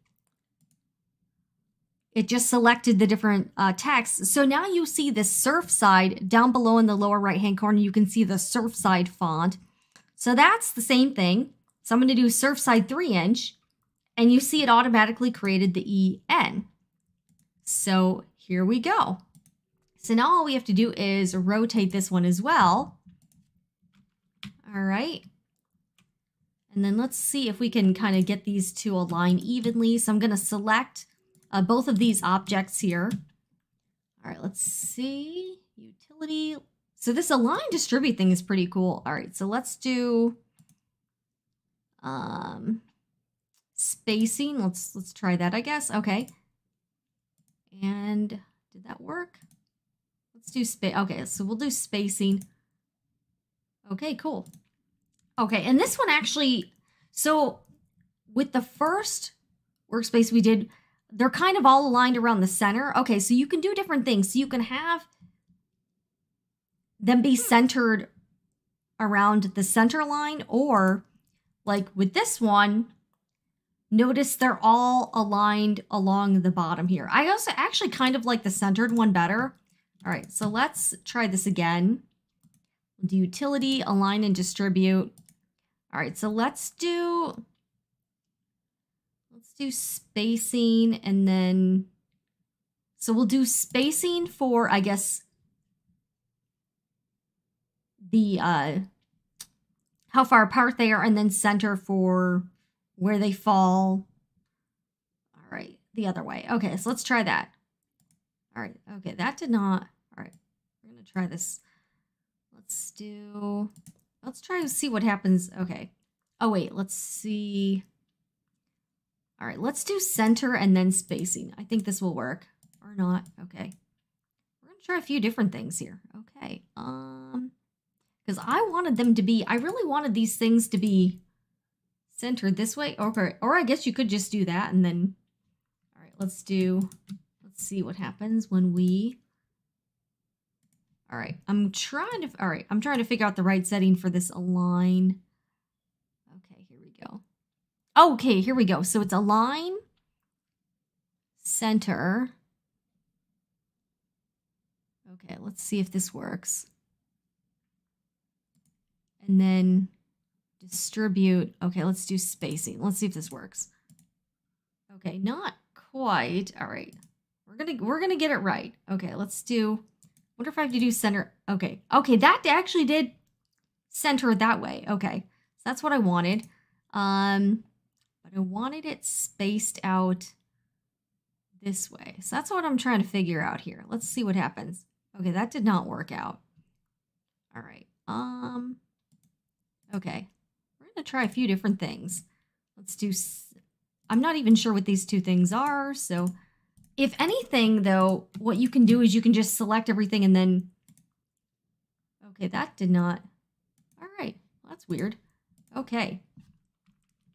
it just selected the different uh, texts. So now you see the Surfside down below in the lower right-hand corner, you can see the Surfside font. So that's the same thing. So I'm gonna do Surfside three inch, and you see it automatically created the E N. So here we go. So now all we have to do is rotate this one as well. All right. And then let's see if we can kind of get these to align evenly. So I'm going to select uh, both of these objects here. All right, let's see. Utility. So this align distribute thing is pretty cool. All right, so let's do um, spacing. Let's let's try that, I guess. Okay. And did that work? Let's do space. Okay, so we'll do spacing. Okay, cool. Okay, and this one actually, so with the first workspace we did, they're kind of all aligned around the center. Okay, so you can do different things. So you can have them be centered around the center line, or like with this one, notice they're all aligned along the bottom here. I also actually kind of like the centered one better. All right, so let's try this again. Do utility, align, and distribute. All right, so let's do, let's do spacing, and then, so we'll do spacing for, I guess, the, uh, how far apart they are, and then center for where they fall. All right, the other way. Okay, so let's try that. All right, okay, that did not, all right, we're gonna try this. Let's do, let's try to see what happens. Okay. Oh, wait, let's see. All right, let's do center and then spacing. I think this will work or not. Okay. We're going to try a few different things here. Okay. Um, because I wanted them to be, I really wanted these things to be centered this way. Okay. Or I guess you could just do that and then, all right, let's do, let's see what happens when we. All right, I'm trying to, all right, I'm trying to figure out the right setting for this align. Okay, here we go. Okay, here we go. So it's align, center. Okay, let's see if this works. And then distribute. Okay, let's do spacing. Let's see if this works. Okay, not quite. All right. We're going to we're going to get it right. Okay, let's do, wonder if I have to do center. Okay. Okay. That actually did center that way. Okay. So that's what I wanted. Um, but I wanted it spaced out this way. So that's what I'm trying to figure out here. Let's see what happens. Okay. That did not work out. All right. Um, okay. We're going to try a few different things. Let's do, I'm not even sure what these two things are. So if anything, though, what you can do is you can just select everything and then, okay, that did not, all right, well, that's weird. Okay.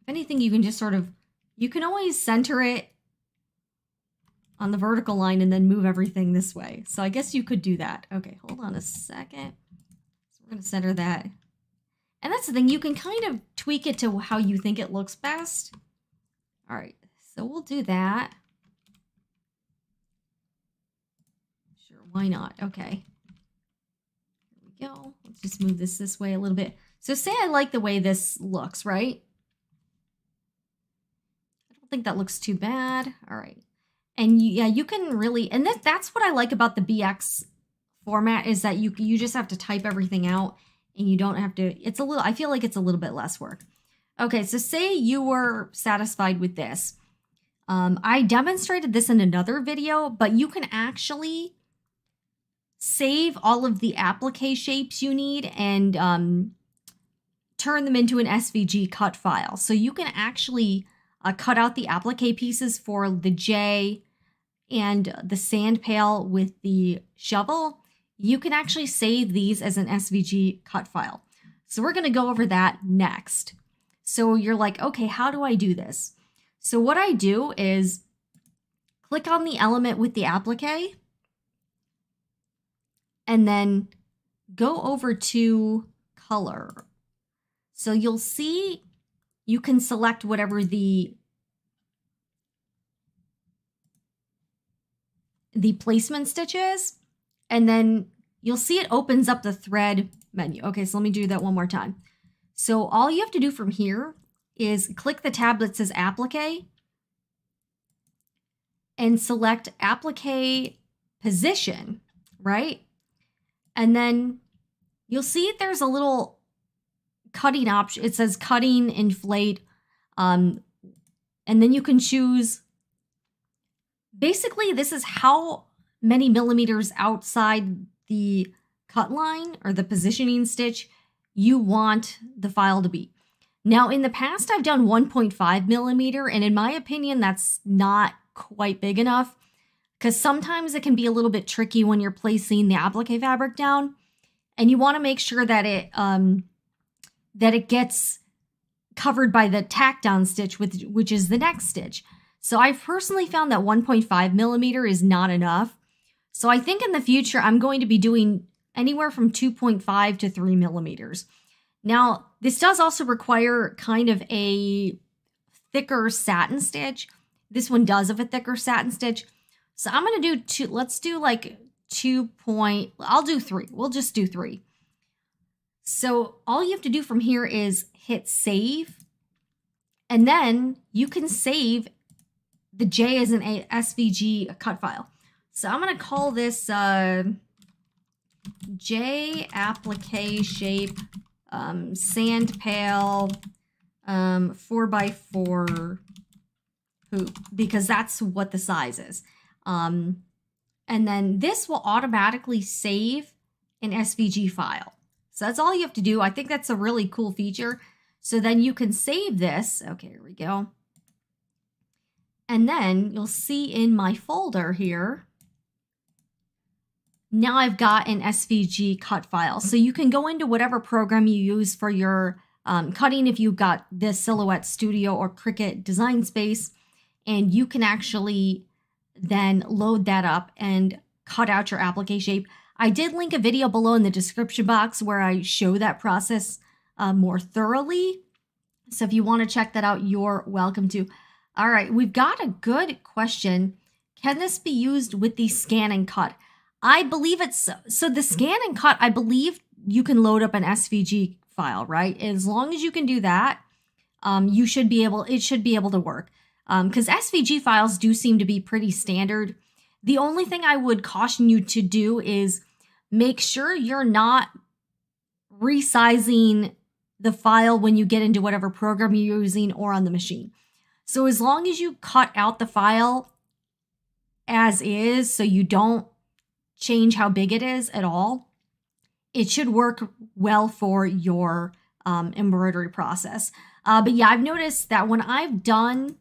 If anything, you can just sort of, you can always center it on the vertical line and then move everything this way. So I guess you could do that. Okay, hold on a second. So we're going to center that. And that's the thing, you can kind of tweak it to how you think it looks best. All right, so we'll do that. Why not? Okay. Here we go. Let's just move this this way a little bit. So say I like the way this looks, right? I don't think that looks too bad. All right. And you, yeah, you can really, and that, that's what I like about the B X format is that you, you just have to type everything out and you don't have to, it's a little, I feel like it's a little bit less work. Okay. So say you were satisfied with this. Um, I demonstrated this in another video, but you can actually save all of the applique shapes you need and um, turn them into an S V G cut file. So you can actually I cut out the applique pieces for the J and the sand pail with the shovel. You can actually save these as an S V G cut file. So we're going to go over that next. So you're like, okay, how do I do this? So what I do is click on the element with the applique and then go over to color. So you'll see you can select whatever the the placement stitch is, and then you'll see it opens up the thread menu. Okay, so let me do that one more time. So all you have to do from here is click the tab that says applique and select applique position, right? And then you'll see there's a little cutting option. It says cutting, inflate, um, and then you can choose. Basically, this is how many millimeters outside the cut line or the positioning stitch you want the file to be. Now, in the past, I've done one point five millimeter, and in my opinion, that's not quite big enough because sometimes it can be a little bit tricky when you're placing the applique fabric down, and you want to make sure that it um, that it gets covered by the tack down stitch, with, which is the next stitch. So I've personally found that one point five millimeter is not enough. So I think in the future, I'm going to be doing anywhere from two point five to three millimeters. Now, this does also require kind of a thicker satin stitch. This one does have a thicker satin stitch. So I'm going to do two, let's do like two point, I'll do three. We'll just do three. So all you have to do from here is hit save, and then you can save the J as an S V G cut file. So I'm going to call this uh, J applique shape um, sand pail um, four by four hoop, because that's what the size is. Um, and then this will automatically save an S V G file. So that's all you have to do. I think that's a really cool feature. So then you can save this. Okay, here we go. And then you'll see in my folder here, now I've got an S V G cut file. So you can go into whatever program you use for your um, cutting, if you've got this Silhouette Studio or Cricut Design Space, and you can actually then load that up and cut out your applique shape. I did link a video below in the description box where I show that process uh, more thoroughly. So if you want to check that out, you're welcome to. All right, we've got a good question. Can this be used with the scan and cut? I believe it's, so the scan and cut, I believe you can load up an S V G file, right? As long as you can do that, um, you should be able, it should be able to work. Um, because S V G files do seem to be pretty standard. The only thing I would caution you to do is make sure you're not resizing the file when you get into whatever program you're using or on the machine. So as long as you cut out the file as is, so you don't change how big it is at all, it should work well for your um, embroidery process. Uh, but yeah, I've noticed that when I've done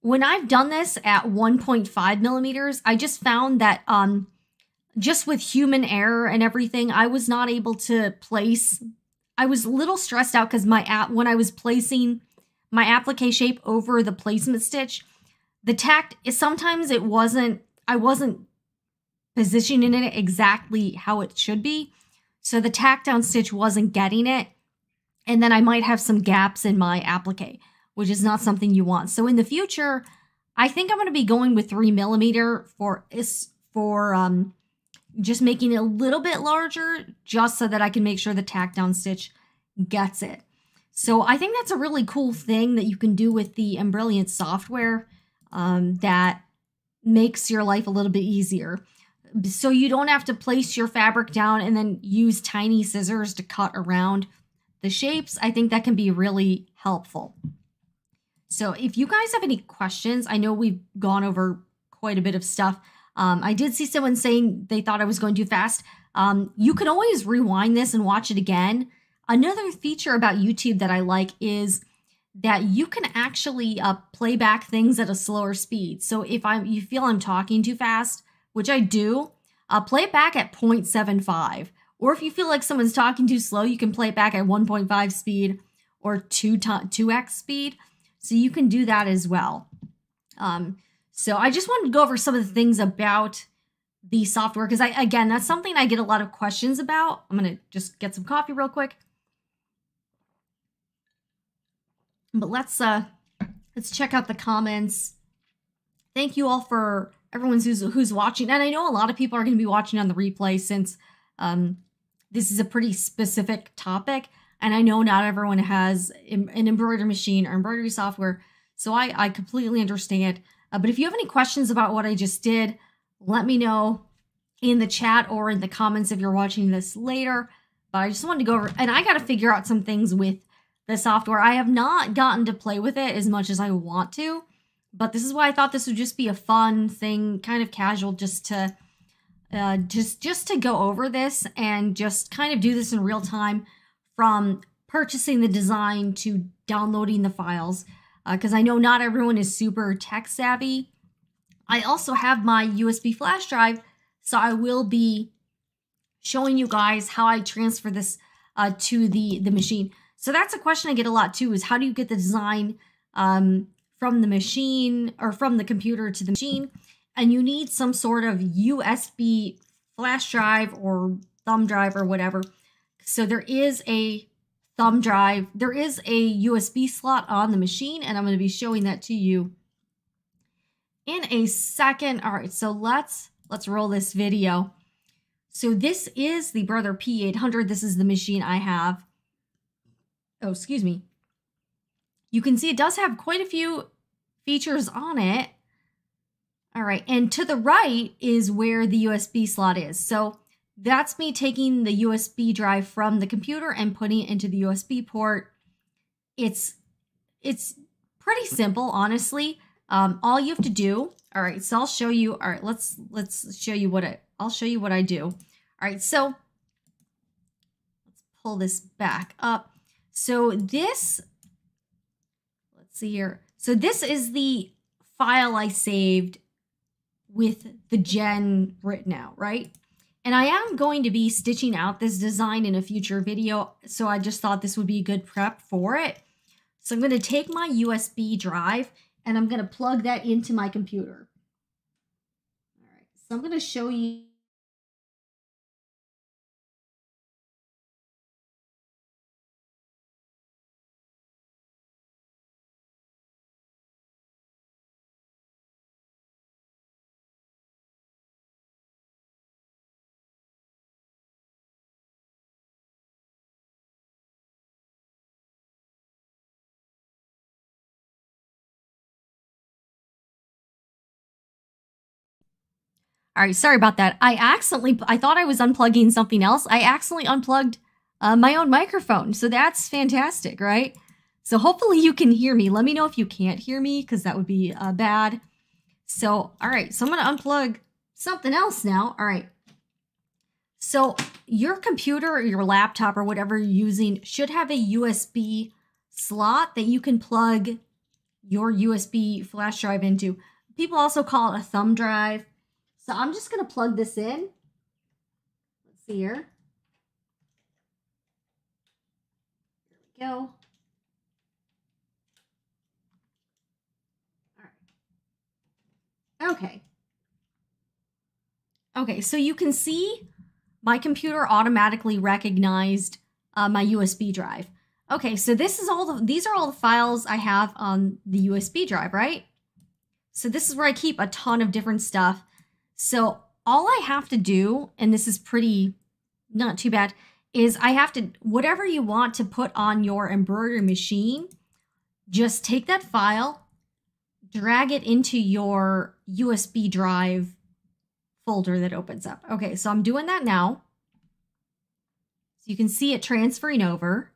when I've done this at one point five millimeters, I just found that um, just with human error and everything, I was not able to place. I was a little stressed out because my app when I was placing my applique shape over the placement stitch, the tack is sometimes it wasn't, I wasn't positioning it exactly how it should be. So the tack down stitch wasn't getting it. And then I might have some gaps in my applique, which is not something you want. So in the future, I think I'm going to be going with three millimeter for, for um, just making it a little bit larger, just so that I can make sure the tack down stitch gets it. So I think that's a really cool thing that you can do with the Embrilliance software um, that makes your life a little bit easier. So you don't have to place your fabric down and then use tiny scissors to cut around the shapes. I think that can be really helpful. So if you guys have any questions, I know we've gone over quite a bit of stuff. Um, I did see someone saying they thought I was going too fast. Um, you can always rewind this and watch it again. Another feature about YouTube that I like is that you can actually uh, play back things at a slower speed. So if I'm, you feel I'm talking too fast, which I do, uh, play it back at zero point seven five. Or if you feel like someone's talking too slow, you can play it back at one point five speed or two, two X speed. So you can do that as well. Um, so I just wanted to go over some of the things about the software, because I, again, that's something I get a lot of questions about. I'm going to just get some coffee real quick. But let's uh, let's check out the comments. Thank you all for everyone who's who's watching, and I know a lot of people are going to be watching on the replay since um, this is a pretty specific topic, and I know not everyone has an embroidery machine or embroidery software, so I I completely understand. Uh, but if you have any questions about what I just did, let me know in the chat or in the comments if you're watching this later. But I just wanted to go over, and I got to figure out some things with the software. I have not gotten to play with it as much as I want to, but this is why I thought this would just be a fun thing, kind of casual, just to uh, just just to go over this and just kind of do this in real time, from purchasing the design to downloading the files, because uh, I know not everyone is super tech savvy. I also have my U S B flash drive, so I will be showing you guys how I transfer this uh, to the the machine. So that's a question I get a lot too, is how do you get the design um, from the machine or from the computer to the machine? And you need some sort of U S B flash drive or thumb drive or whatever. So there is a thumb drive, there is a U S B slot on the machine, and I'm going to be showing that to you in a second. All right, so let's let's roll this video. So this is the Brother P E eight hundred. This is the machine I have. Oh, excuse me. You can see it does have quite a few features on it. All right, and to the right is where the U S B slot is. So that's me taking the U S B drive from the computer and putting it into the U S B port. It's it's pretty simple, honestly. Um, all you have to do. All right, so I'll show you. All right, let's let's show you what I. I'll show you what I do. All right, so let's pull this back up. So this, let's see here. So this is the file I saved with the gen written out, right? And I am going to be stitching out this design in a future video, so I just thought this would be a good prep for it. So I'm going to take my U S B drive and I'm going to plug that into my computer. All right, so I'm going to show you. All right, sorry about that. I accidentally, I thought I was unplugging something else. I accidentally unplugged uh, my own microphone. So that's fantastic, right? So hopefully you can hear me. Let me know if you can't hear me, because that would be uh, bad. So, all right, so I'm going to unplug something else now. All right. So your computer or your laptop or whatever you're using should have a U S B slot that you can plug your U S B flash drive into. People also call it a thumb drive. So I'm just going to plug this in. Let's see here. There we go. All right. Okay. Okay, so you can see my computer automatically recognized uh, my U S B drive. Okay, so this is all the, these are all the files I have on the U S B drive, right? So this is where I keep a ton of different stuff. So all I have to do, and this is pretty, not too bad, is I have to, whatever you want to put on your embroidery machine, just take that file, drag it into your U S B drive folder that opens up. Okay, so I'm doing that now. So you can see it transferring over.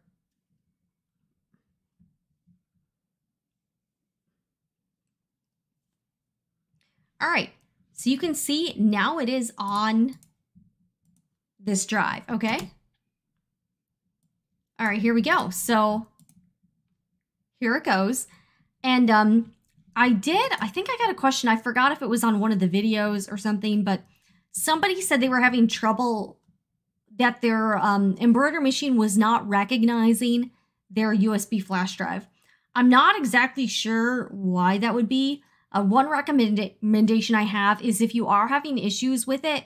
All right. So you can see now it is on this drive, okay? All right, here we go. So here it goes. And um, I did, I think I got a question. I forgot if it was on one of the videos or something, but somebody said they were having trouble that their um, embroidery machine was not recognizing their U S B flash drive. I'm not exactly sure why that would be. Uh, one recommendation I have is if you are having issues with it,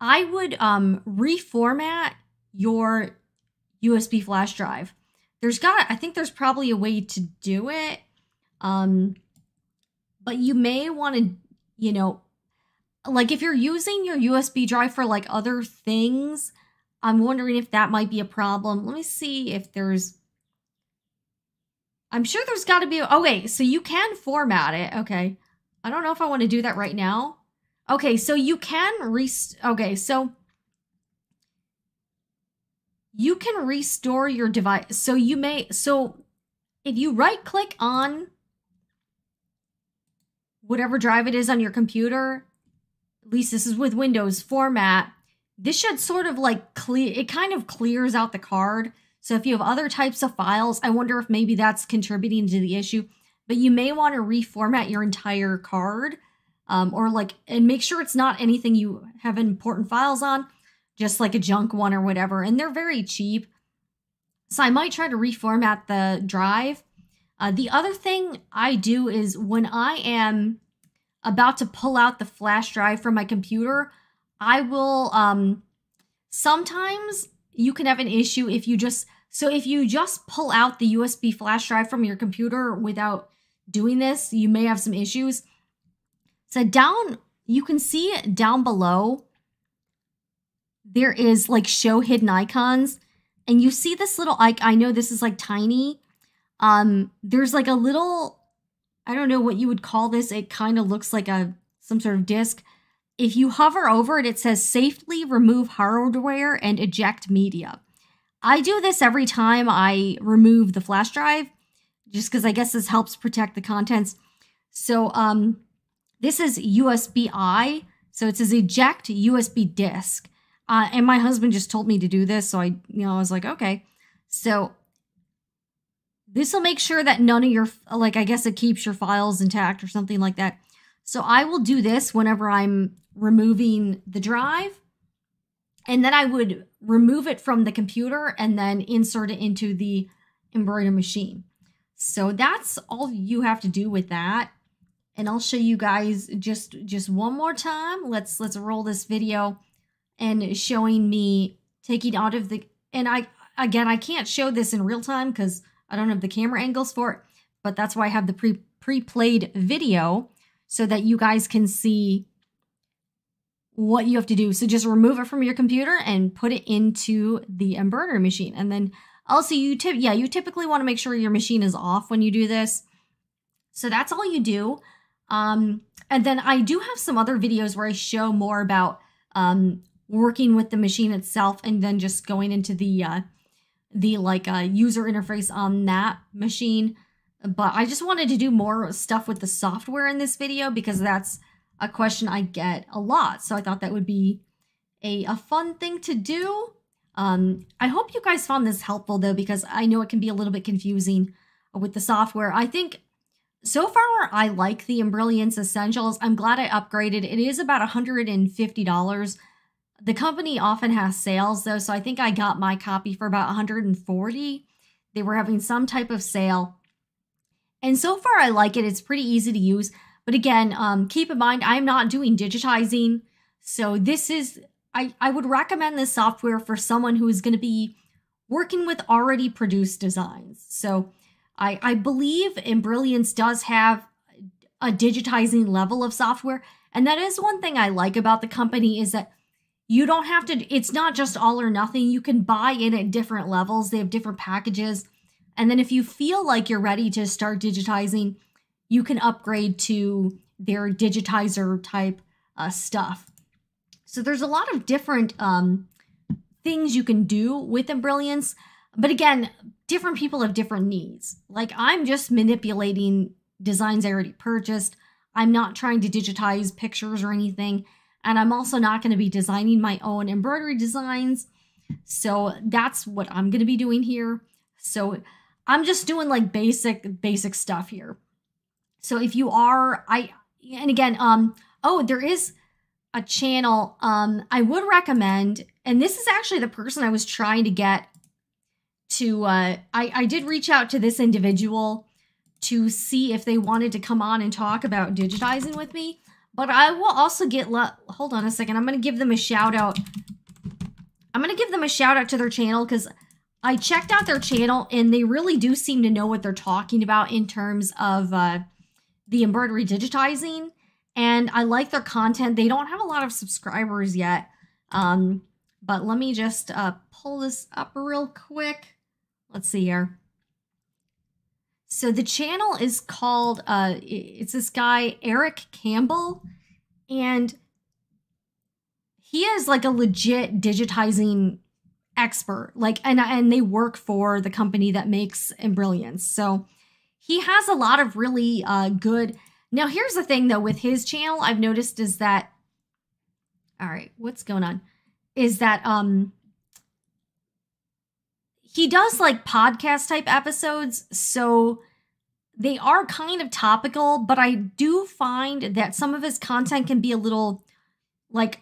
I would um, reformat your U S B flash drive. There's got, I think there's probably a way to do it. Um, but you may want to, you know, like if you're using your U S B drive for like other things, I'm wondering if that might be a problem. Let me see if there's, I'm sure there's got to be, oh wait, so you can format it. Okay. I don't know if I want to do that right now. Okay. So you can re, okay. So you can restore your device. So you may, so if you right click on whatever drive it is on your computer, at least this is with Windows format, this should sort of like clear, it kind of clears out the card. So if you have other types of files, I wonder if maybe that's contributing to the issue, but you may want to reformat your entire card um, or like, and make sure it's not anything you have important files on, just like a junk one or whatever. And they're very cheap. So I might try to reformat the drive. Uh, the other thing I do is when I am about to pull out the flash drive from my computer, I will, um, sometimes you can have an issue if you just, so if you just pull out the U S B flash drive from your computer without doing this, you may have some issues. So down, you can see down below, there is like show hidden icons, and you see this little icon. I know this is like tiny. Um, there's like a little, I don't know what you would call this. It kind of looks like a, some sort of disc. If you hover over it, it says safely remove hardware and eject media. I do this every time I remove the flash drive, just because I guess this helps protect the contents. So, um, this is U S B I. So it says eject U S B disk. Uh, and my husband just told me to do this. So I, you know, I was like, okay. So this will make sure that none of your, like, I guess it keeps your files intact or something like that. So I will do this whenever I'm removing the drive. And then I would remove it from the computer and then insert it into the embroidery machine. So that's all you have to do with that. And I'll show you guys just, just one more time. Let's, let's roll this video and showing me taking out of the, and I, again, I can't show this in real time because I don't have the camera angles for it, but that's why I have the pre, pre-played video so that you guys can see what you have to do. So just remove it from your computer and put it into the embroidery machine. And then also you tip, yeah, you typically want to make sure your machine is off when you do this. So that's all you do. Um, and then I do have some other videos where I show more about, um, working with the machine itself and then just going into the, uh, the like uh, user interface on that machine. But I just wanted to do more stuff with the software in this video because that's a question I get a lot. So I thought that would be a, a fun thing to do. Um, I hope you guys found this helpful though, because I know it can be a little bit confusing with the software. I think so far I like the Embrilliance Essentials. I'm glad I upgraded. It is about one hundred fifty dollars. The company often has sales though, so I think I got my copy for about one hundred forty dollars. They were having some type of sale. And so far I like it. It's pretty easy to use. But again, um, keep in mind, I'm not doing digitizing. So this is, I, I would recommend this software for someone who is going to be working with already produced designs. So I, I believe Embrilliance does have a digitizing level of software. And that is one thing I like about the company is that you don't have to, it's not just all or nothing. You can buy in at different levels. They have different packages. And then if you feel like you're ready to start digitizing, you can upgrade to their digitizer type uh, stuff. So there's a lot of different um, things you can do with Embrilliance. But again, different people have different needs. Like I'm just manipulating designs I already purchased. I'm not trying to digitize pictures or anything. And I'm also not going to be designing my own embroidery designs. So that's what I'm going to be doing here. So I'm just doing like basic, basic stuff here. So if you are, I, and again, um, oh, there is a channel um, I would recommend, and this is actually the person I was trying to get to, uh, I, I did reach out to this individual to see if they wanted to come on and talk about digitizing with me. But I will also get, hold on a second, I'm going to give them a shout out. I'm going to give them a shout out to their channel because I checked out their channel and they really do seem to know what they're talking about in terms of uh, the embroidery digitizing. And I like their content. They don't have a lot of subscribers yet. Um, but let me just uh, pull this up real quick. Let's see here. So the channel is called, uh, it's this guy, Eric Campbell, and he is like a legit digitizing expert. Like, and, and they work for the company that makes Embrilliance. So he has a lot of really uh, good. Now, here's the thing though, with his channel, I've noticed is that, all right, what's going on? Is that, um, he does like podcast type episodes, so they are kind of topical, but I do find that some of his content can be a little like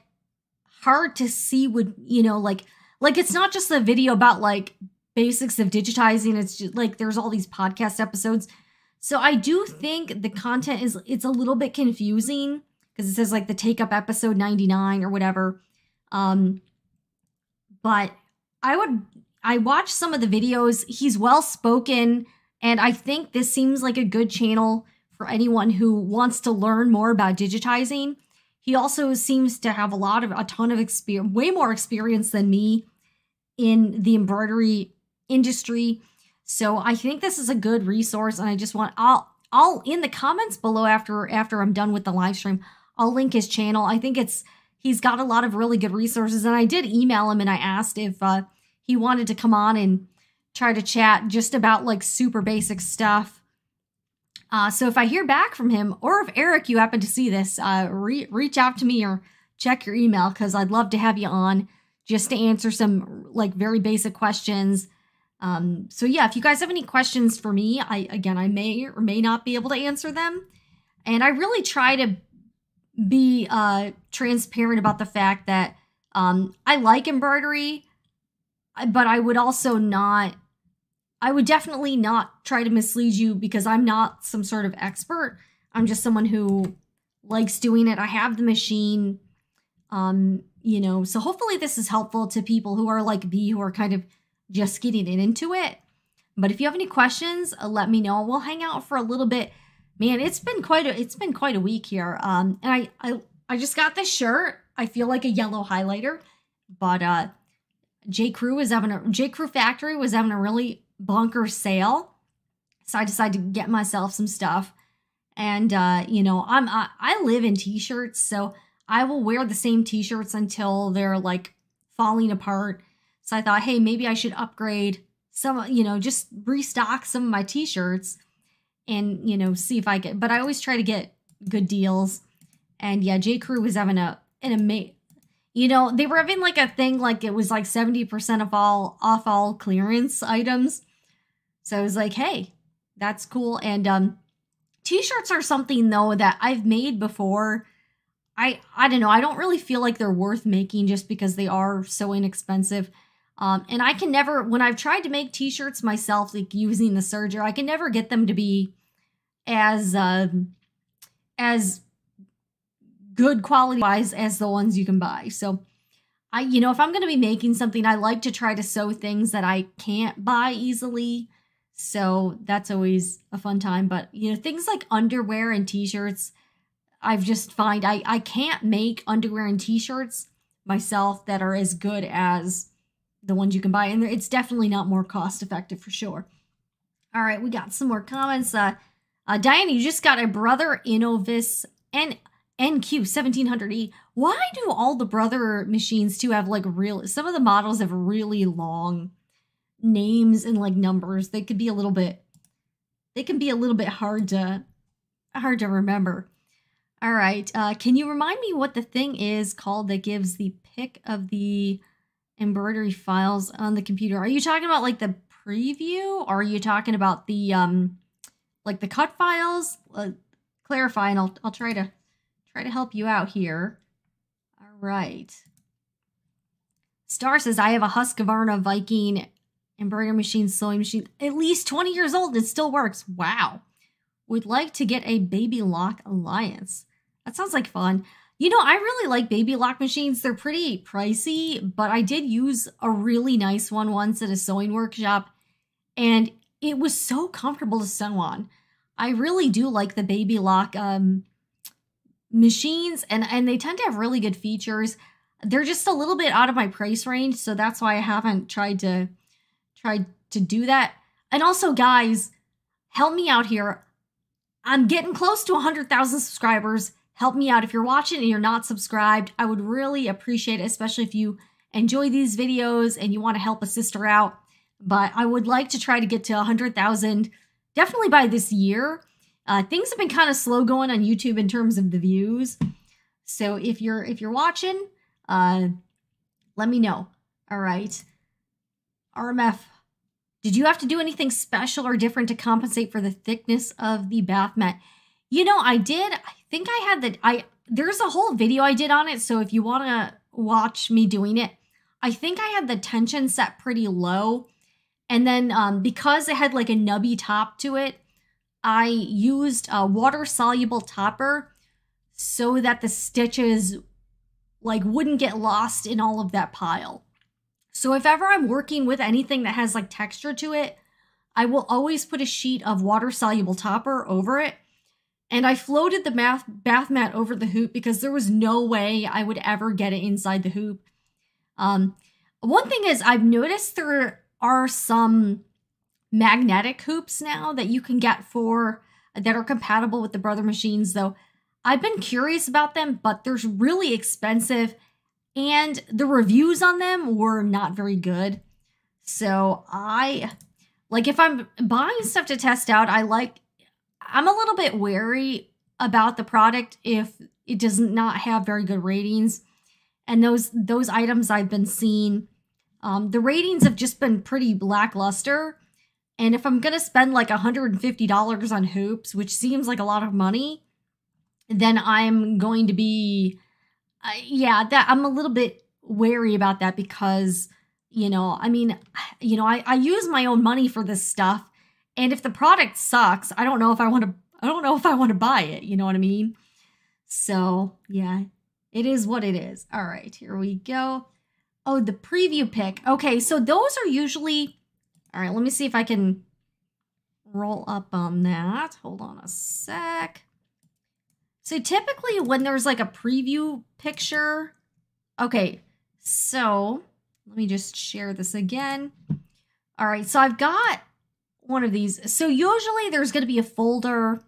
hard to see would, you know, like, like it's not just a video about like basics of digitizing. It's just like, there's all these podcast episodes. So I do think the content is, it's a little bit confusing because it says like the take up episode ninety-nine or whatever. Um, but I would, I watched some of the videos. He's well-spoken, and I think this seems like a good channel for anyone who wants to learn more about digitizing. He also seems to have a lot of, a ton of experience, way more experience than me in the embroidery industry. So I think this is a good resource, and I just want, I'll, I'll in the comments below after, after I'm done with the live stream, I'll link his channel. I think it's, he's got a lot of really good resources, and I did email him and I asked if, uh, he wanted to come on and try to chat just about like super basic stuff. Uh, so if I hear back from him, or if Eric, you happen to see this, uh, re reach out to me or check your email, because I'd love to have you on just to answer some like very basic questions. Um, so yeah, if you guys have any questions for me, I again, I may or may not be able to answer them. And I really try to be uh, transparent about the fact that um, I like embroidery, but I would also not, I would definitely not try to mislead you because I'm not some sort of expert. I'm just someone who likes doing it. I have the machine, um, you know, so hopefully this is helpful to people who are like me, who are kind of just getting into it. But if you have any questions, uh, let me know. We'll hang out for a little bit. Man, it's been quite a, it's been quite a week here. Um, and I, I, I just got this shirt. I feel like a yellow highlighter, but, uh, J. Crew is having a J. Crew Factory was having a really bonkers sale, so I decided to get myself some stuff. And uh, you know, I'm I, I live in t-shirts, so I will wear the same t-shirts until they're like falling apart. So I thought, hey, maybe I should upgrade some, you know, just restock some of my t-shirts, and you know, see if I get. But I always try to get good deals. And yeah, J. Crew was having a an amazing. You know, they were having like a thing like it was like seventy percent of all off all clearance items. So I was like, hey, that's cool. And um, t-shirts are something, though, that I've made before. I, I don't know. I don't really feel like they're worth making just because they are so inexpensive. Um, and I can never, when I've tried to make t-shirts myself, like using the serger, I can never get them to be as, uh, as... good quality wise as the ones you can buy. So I, you know, if I'm going to be making something, I like to try to sew things that I can't buy easily. So that's always a fun time. But you know, things like underwear and t-shirts, I've just find I, I can't make underwear and t-shirts myself that are as good as the ones you can buy. And it's definitely not more cost effective for sure. All right. We got some more comments. Uh, uh Diane, you just got a Brother Innovis and N Q seventeen hundred E. Why do all the Brother machines too have like real, some of the models have really long names and like numbers. They could be a little bit, they can be a little bit hard to, hard to remember. All right. Uh, can you remind me what the thing is called that gives the pick of the embroidery files on the computer? Are you talking about like the preview? Or are you talking about the um, like the cut files? Uh, clarify, and I'll I'll try to try to help you out here. All right. Star says I have a Husqvarna Viking embroidery machine, sewing machine, at least twenty years old. It still works. Wow. Would like to get a Baby Lock Alliance. That sounds like fun. You know, I really like Baby Lock machines. They're pretty pricey, but I did use a really nice one once at a sewing workshop, and it was so comfortable to sew on. I really do like the Baby Lock um, machines, and, and they tend to have really good features. They're just a little bit out of my price range, so that's why I haven't tried to, tried to do that. And also, guys, help me out here. I'm getting close to one hundred thousand subscribers. Help me out if you're watching and you're not subscribed. I would really appreciate it, especially if you enjoy these videos and you want to help a sister out. But I would like to try to get to one hundred thousand definitely by this year. Uh, things have been kind of slow going on YouTube in terms of the views. So if you're if you're watching, uh, let me know. All right. R M F, did you have to do anything special or different to compensate for the thickness of the bath mat? You know, I did. I think I had the, I, there's a whole video I did on it. So if you want to watch me doing it, I think I had the tension set pretty low. And then um, because it had like a nubby top to it, I used a water soluble topper so that the stitches like wouldn't get lost in all of that pile. So if ever I'm working with anything that has like texture to it, I will always put a sheet of water soluble topper over it. And I floated the bath, bath mat over the hoop because there was no way I would ever get it inside the hoop. Um, one thing is I've noticed there are some magnetic hoops now that you can get for that are compatible with the Brother machines, though. I've been curious about them, but they're really expensive and the reviews on them were not very good. So I, like if I'm buying stuff to test out, I like... I'm a little bit wary about the product if it does not have very good ratings. And those those items I've been seeing, um, the ratings have just been pretty lackluster. And if I'm going to spend like one hundred fifty dollars on hoops, which seems like a lot of money, then I'm going to be, uh, yeah, that I'm a little bit wary about that because, you know, I mean, you know, I, I use my own money for this stuff. And if the product sucks, I don't know if I want to, I don't know if I want to buy it. You know what I mean? So yeah, it is what it is. All right, here we go. Oh, the preview pick. Okay. So those are usually, all right, let me see if I can roll up on that. Hold on a sec. So typically when there's like a preview picture. Okay. So let me just share this again. All right. So I've got one of these. So usually there's going to be a folder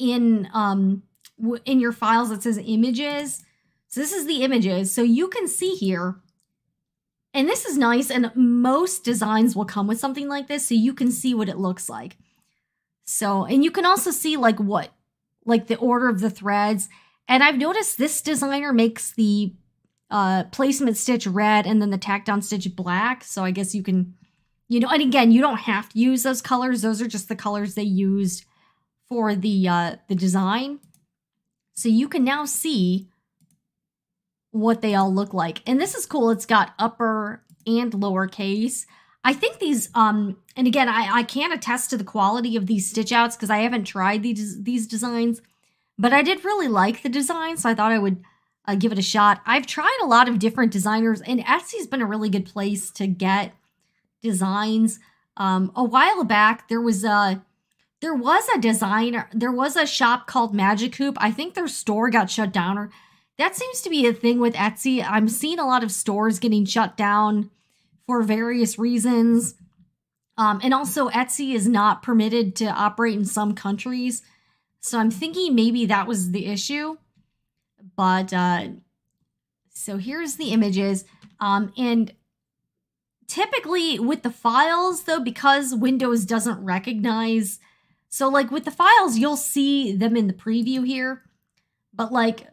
in um, w in your files that says images. So this is the images. So you can see here, and this is nice. And most designs will come with something like this, so you can see what it looks like. So, and you can also see like what, like the order of the threads. And I've noticed this designer makes the uh, placement stitch red and then the tack down stitch black. So I guess you can. You know, and again, you don't have to use those colors. Those are just the colors they used for the uh, the design. So you can now see what they all look like. And this is cool. It's got upper and lowercase. I think these, um, and again, I, I can't attest to the quality of these stitch outs because I haven't tried these, these designs. But I did really like the design, so I thought I would uh, give it a shot. I've tried a lot of different designers, and Etsy's been a really good place to get designs. Um, a while back, there was a, there was a designer, there was a shop called Magic Hoop. I think their store got shut down, or that seems to be a thing with Etsy. I'm seeing a lot of stores getting shut down for various reasons. Um, and also Etsy is not permitted to operate in some countries. So I'm thinking maybe that was the issue, but, uh, so here's the images. Um, and typically with the files though, because Windows doesn't recognize, so like with the files, you'll see them in the preview here, but like,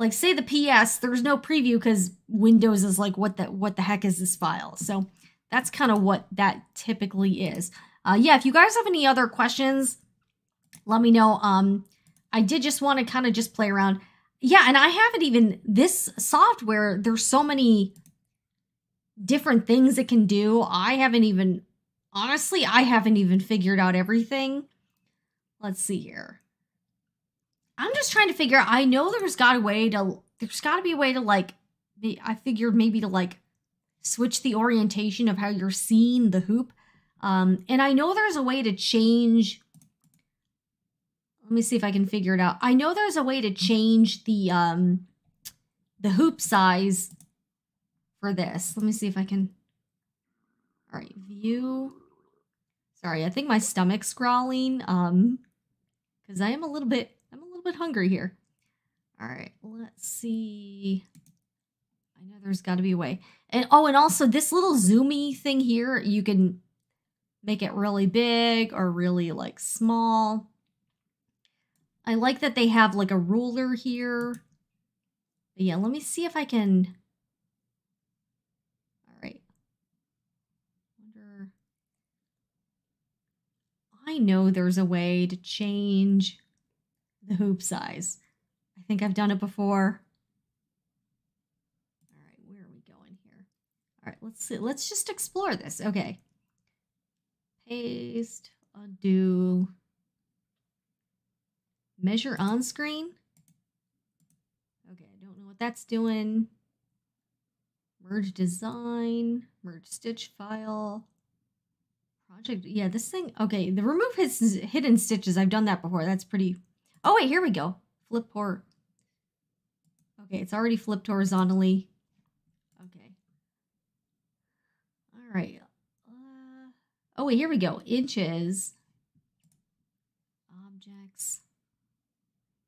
like say the P S, there's no preview because Windows is like, what the, what the heck is this file? So that's kind of what that typically is. Uh, yeah, if you guys have any other questions, let me know. Um, I did just want to kind of just play around. Yeah, and I haven't even, this software, there's so many different things it can do. I haven't even, honestly, I haven't even figured out everything. Let's see here. I'm just trying to figure out, I know there's got a way to, there's got to be a way to like, be, I figured maybe to like switch the orientation of how you're seeing the hoop. Um, and I know there's a way to change, let me see if I can figure it out. I know there's a way to change the, um, the hoop size for this. Let me see if I can, all right, view. Sorry, I think my stomach's growling, um, because I am a little bit, I'm a little bit hungry here. All right, let's see. I know there's got to be a way. And oh, and also this little zoomy thing here, you can make it really big or really like small. I like that they have like a ruler here. But yeah, let me see if I can. All right. Wonder. I know there's a way to change the hoop size. I think I've done it before. All right, where are we going here? All right, let's see. Let's just explore this. Okay. Paste, undo. Measure on screen. Okay, I don't know what that's doing. Merge design, merge stitch file. Project, yeah, this thing. Okay, the remove his, hidden stitches. I've done that before. That's pretty. Oh wait, here we go. Flip port. Okay, it's already flipped horizontally. Okay. All right. Uh, oh wait, here we go. Inches. Objects.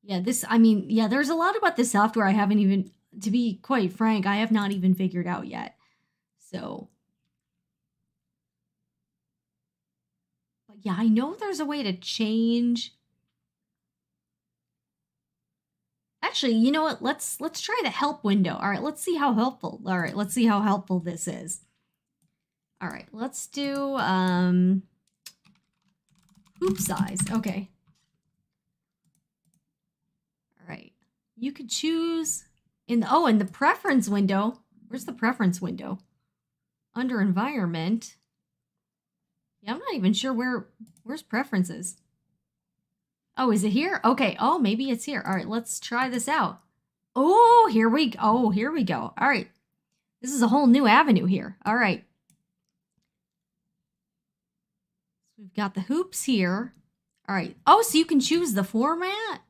Yeah, this, I mean, yeah, there's a lot about this software I haven't even, to be quite frank, I have not even figured out yet. So, but yeah, I know there's a way to change. Actually, you know what? Let's, let's try the help window. All right, let's see how helpful. All right, let's see how helpful this is. All right, let's do um, hoop size. Okay. You could choose in the, oh, in the preference window. Where's the preference window? Under environment. Yeah, I'm not even sure where, where's preferences? Oh, is it here? Okay. Oh, maybe it's here. All right, let's try this out. Oh, here we go. Oh, here we go. All right. This is a whole new avenue here. All right. So we've got the hoops here. All right. Oh, so you can choose the format.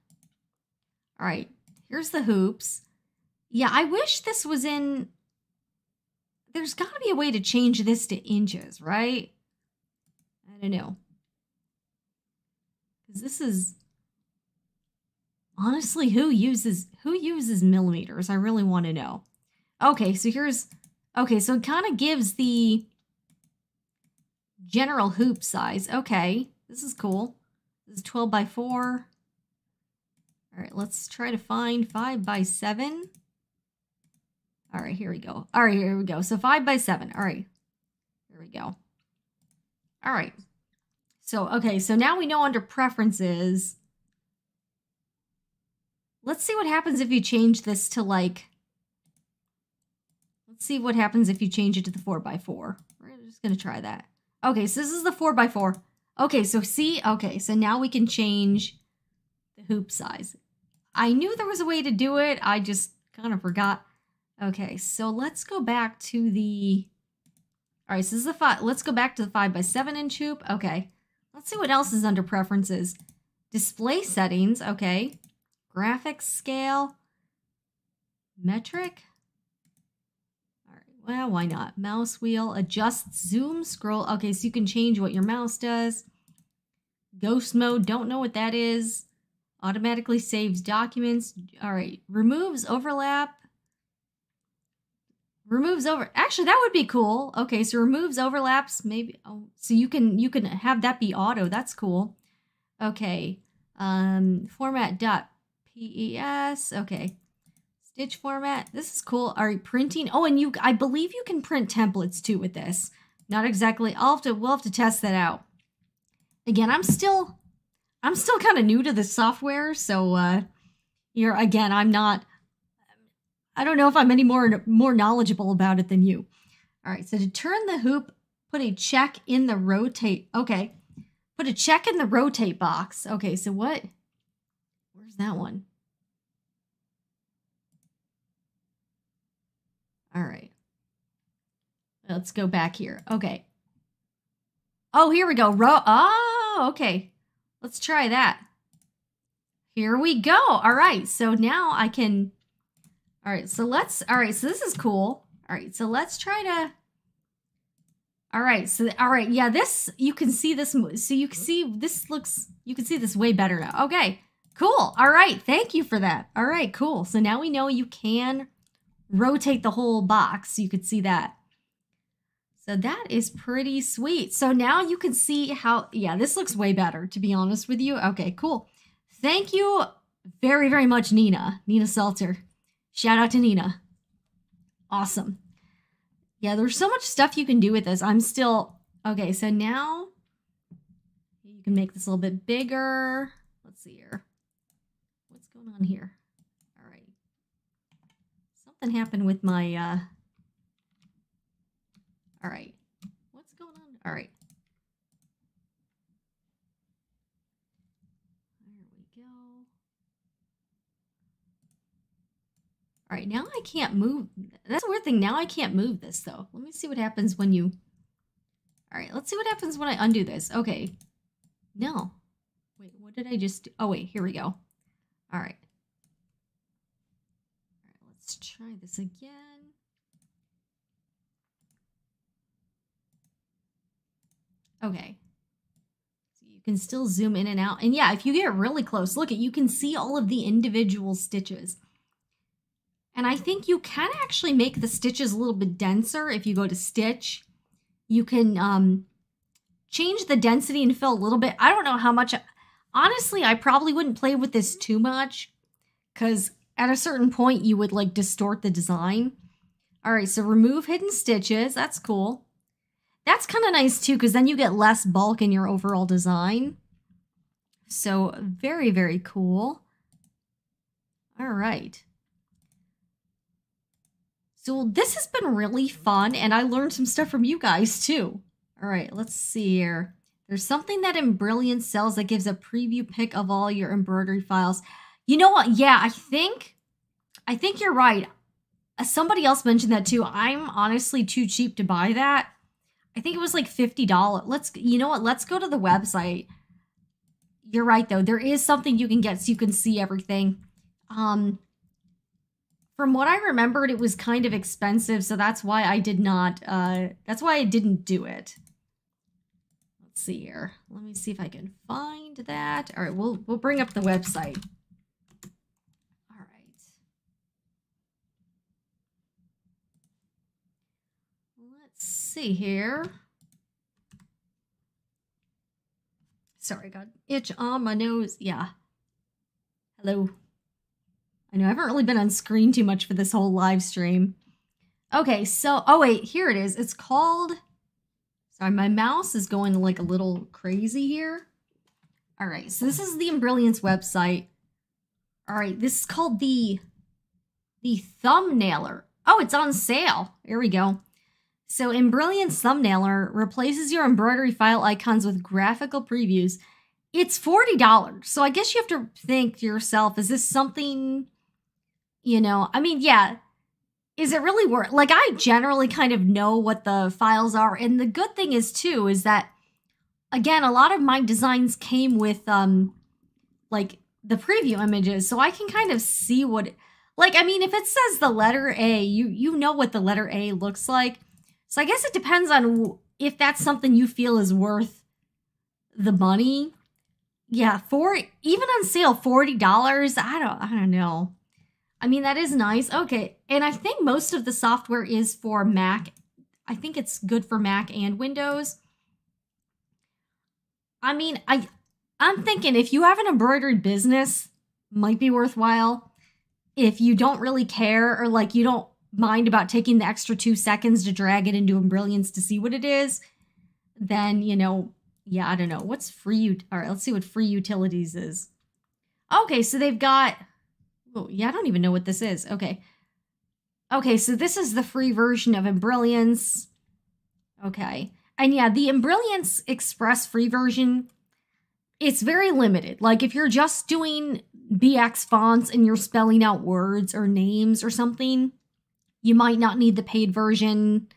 All right. Here's the hoops. Yeah, I wish this was in, there's got to be a way to change this to inches, right? I don't know. Because this is, honestly, who uses, who uses millimeters? I really want to know. Okay, so here's, okay, so it kind of gives the general hoop size. Okay, this is cool. This is twelve by four. All right, let's try to find five by seven. All right, here we go. All right, here we go. So five by seven. All right, here we go. All right. So, okay, so now we know under preferences. Let's see what happens if you change this to like, let's see what happens if you change it to the four by four. We're just gonna try that. Okay, so this is the four by four. Okay, so see, okay, so now we can change the hoop size. I knew there was a way to do it. I just kind of forgot. Okay, so let's go back to the, all right, so this is the five, let's go back to the five by seven inch hoop. Okay, let's see what else is under preferences. Display settings, okay. Graphics scale, metric. All right, well, why not? Mouse wheel, adjust zoom, scroll. Okay, so you can change what your mouse does. Ghost mode, don't know what that is. Automatically saves documents. All right, removes overlap. Removes over. Actually, that would be cool. Okay, so removes overlaps. Maybe. Oh, so you can you can have that be auto. That's cool. Okay. Um, format dot P E S. Okay. Stitch format. This is cool. All right, printing. Oh, and you. I believe you can print templates too with this. Not exactly. I'll have to, we'll have to test that out. Again, I'm still, I'm still kind of new to the software. So, uh, you're, again, I'm not, I don't know if I'm any more, more knowledgeable about it than you. All right. So to turn the hoop, put a check in the rotate. Okay. Put a check in the rotate box. Okay. So what, where's that one? All right. Let's go back here. Okay. Oh, here we go. Ro oh, okay. Let's try that. Here we go. All right. So now I can, all right. So let's, all right. So this is cool. All right. So let's try to, all right. So, all right. Yeah, this, you can see this. So you can see this looks, you can see this way better now. Okay, cool. All right. Thank you for that. All right, cool. So now we know you can rotate the whole box. You could see that. So that is pretty sweet. So now you can see how, yeah, this looks way better, to be honest with you. Okay, cool. Thank you very, very much, Nina. Nina Salter. Shout out to Nina. Awesome. Yeah, there's so much stuff you can do with this. I'm still, okay, so now you can make this a little bit bigger. Let's see here. What's going on here? All right. Something happened with my, uh, all right. What's going on? All right. There we go. All right. Now I can't move. That's a weird thing. Now I can't move this, though. Let me see what happens when you... All right. Let's see what happens when I undo this. Okay. No. Wait, what did I just do? Oh, wait. Here we go. All right. All right. Let's try this again. Okay, so you can still zoom in and out. And yeah, if you get really close, look at, you can see all of the individual stitches. And I think you can actually make the stitches a little bit denser. If you go to stitch, you can um, change the density and fill a little bit. I don't know how much, honestly, I probably wouldn't play with this too much because at a certain point you would like distort the design. All right, so remove hidden stitches. That's cool. That's kind of nice too, because then you get less bulk in your overall design. So very, very cool. All right. So this has been really fun, and I learned some stuff from you guys too. All right, let's see here. There's something that Embrilliance sells that gives a preview pick of all your embroidery files. You know what? Yeah, I think, I think you're right. Somebody else mentioned that too. I'm honestly too cheap to buy that. I think it was like fifty dollars. Let's, you know what? Let's go to the website. You're right though. There is something you can get so you can see everything. Um, from what I remembered, it was kind of expensive. So that's why I did not, uh, that's why I didn't do it. Let's see here. Let me see if I can find that. All right. We'll, we'll bring up the website. All right. Let's see. See here. Sorry, got itch on my nose. Yeah. Hello. I know I haven't really been on screen too much for this whole live stream. Okay, so oh wait, here it is. It's called. Sorry, my mouse is going like a little crazy here. All right, so this is the Embrilliance website. All right, this is called the the Thumbnailer. Oh, it's on sale. Here we go. So Embrilliance Thumbnailer replaces your embroidery file icons with graphical previews. It's forty dollars. So I guess you have to think to yourself, is this something, you know, I mean, yeah, is it really worth, like I generally kind of know what the files are. And the good thing is too, is that again, a lot of my designs came with um, like the preview images. So I can kind of see what, like, I mean, if it says the letter A, you, you know what the letter A looks like. So I guess it depends on if that's something you feel is worth the money. Yeah, for even on sale, forty dollars. I don't, I don't know. I mean, that is nice. Okay, and I think most of the software is for Mac. I think it's good for Mac and Windows. I mean, I, I'm thinking if you have an embroidery business, might be worthwhile. If you don't really care or like you don't mind about taking the extra two seconds to drag it into Embrilliance to see what it is, then, you know, yeah, I don't know. What's free? All right, let's see what free utilities is. Okay, so they've got, oh, yeah, I don't even know what this is. Okay. Okay, so this is the free version of Embrilliance. Okay. And yeah, the Embrilliance Express free version, it's very limited. Like if you're just doing B X fonts and you're spelling out words or names or something, you might not need the paid version.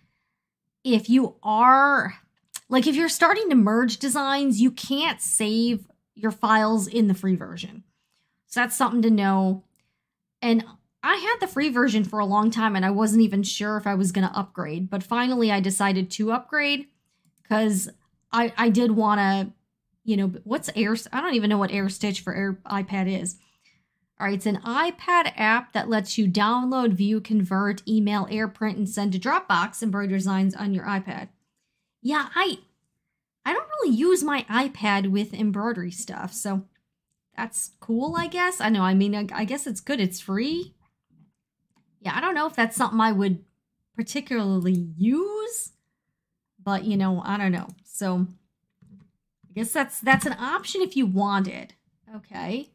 If you are, like if you're starting to merge designs, you can't save your files in the free version. So that's something to know. And I had the free version for a long time and I wasn't even sure if I was going to upgrade, but finally I decided to upgrade because I, I did want to, you know, what's Air? I don't even know what Air Stitch for Air iPad is. All right, it's an iPad app that lets you download, view, convert, email, AirPrint, and send to Dropbox embroidered designs on your iPad. Yeah, I I don't really use my iPad with embroidery stuff, so that's cool, I guess. I know, I mean, I, I guess it's good. It's free. Yeah, I don't know if that's something I would particularly use, but, you know, I don't know. So I guess that's that's an option if you wanted. Okay.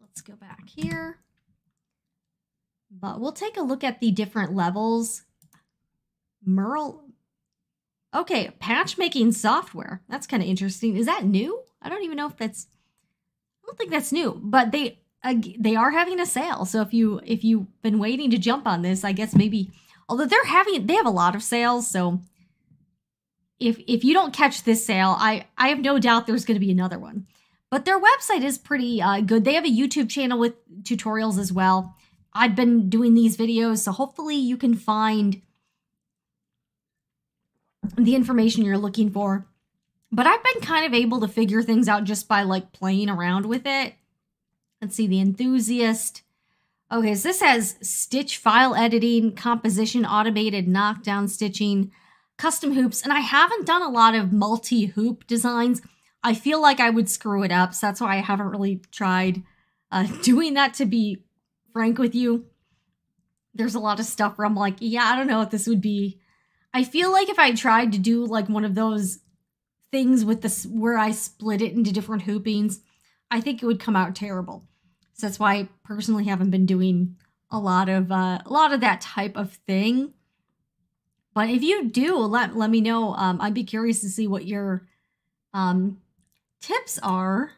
Let's go back here. But we'll take a look at the different levels. Merle. Okay, patchmaking software. That's kind of interesting. Is that new? I don't even know if that's, I don't think that's new, but they uh, they are having a sale. So if you if you've been waiting to jump on this, I guess maybe, although they're having they have a lot of sales, so If if you don't catch this sale, I, I have no doubt there's going to be another one. But their website is pretty uh, good. They have a YouTube channel with tutorials as well. I've been doing these videos, so hopefully you can find the information you're looking for. But I've been kind of able to figure things out just by like playing around with it. Let's see, the enthusiast. Okay, so this has stitch file editing, composition, automated knockdown stitching, custom hoops, and I haven't done a lot of multi-hoop designs. I feel like I would screw it up, so that's why I haven't really tried uh, doing that, to be frank with you. There's a lot of stuff where I'm like, yeah, I don't know what this would be. I feel like if I tried to do like one of those things with this, where I split it into different hoopings, I think it would come out terrible. So that's why I personally haven't been doing a lot of uh, a lot of that type of thing. But if you do, let, let me know. Um, I'd be curious to see what your um, tips are.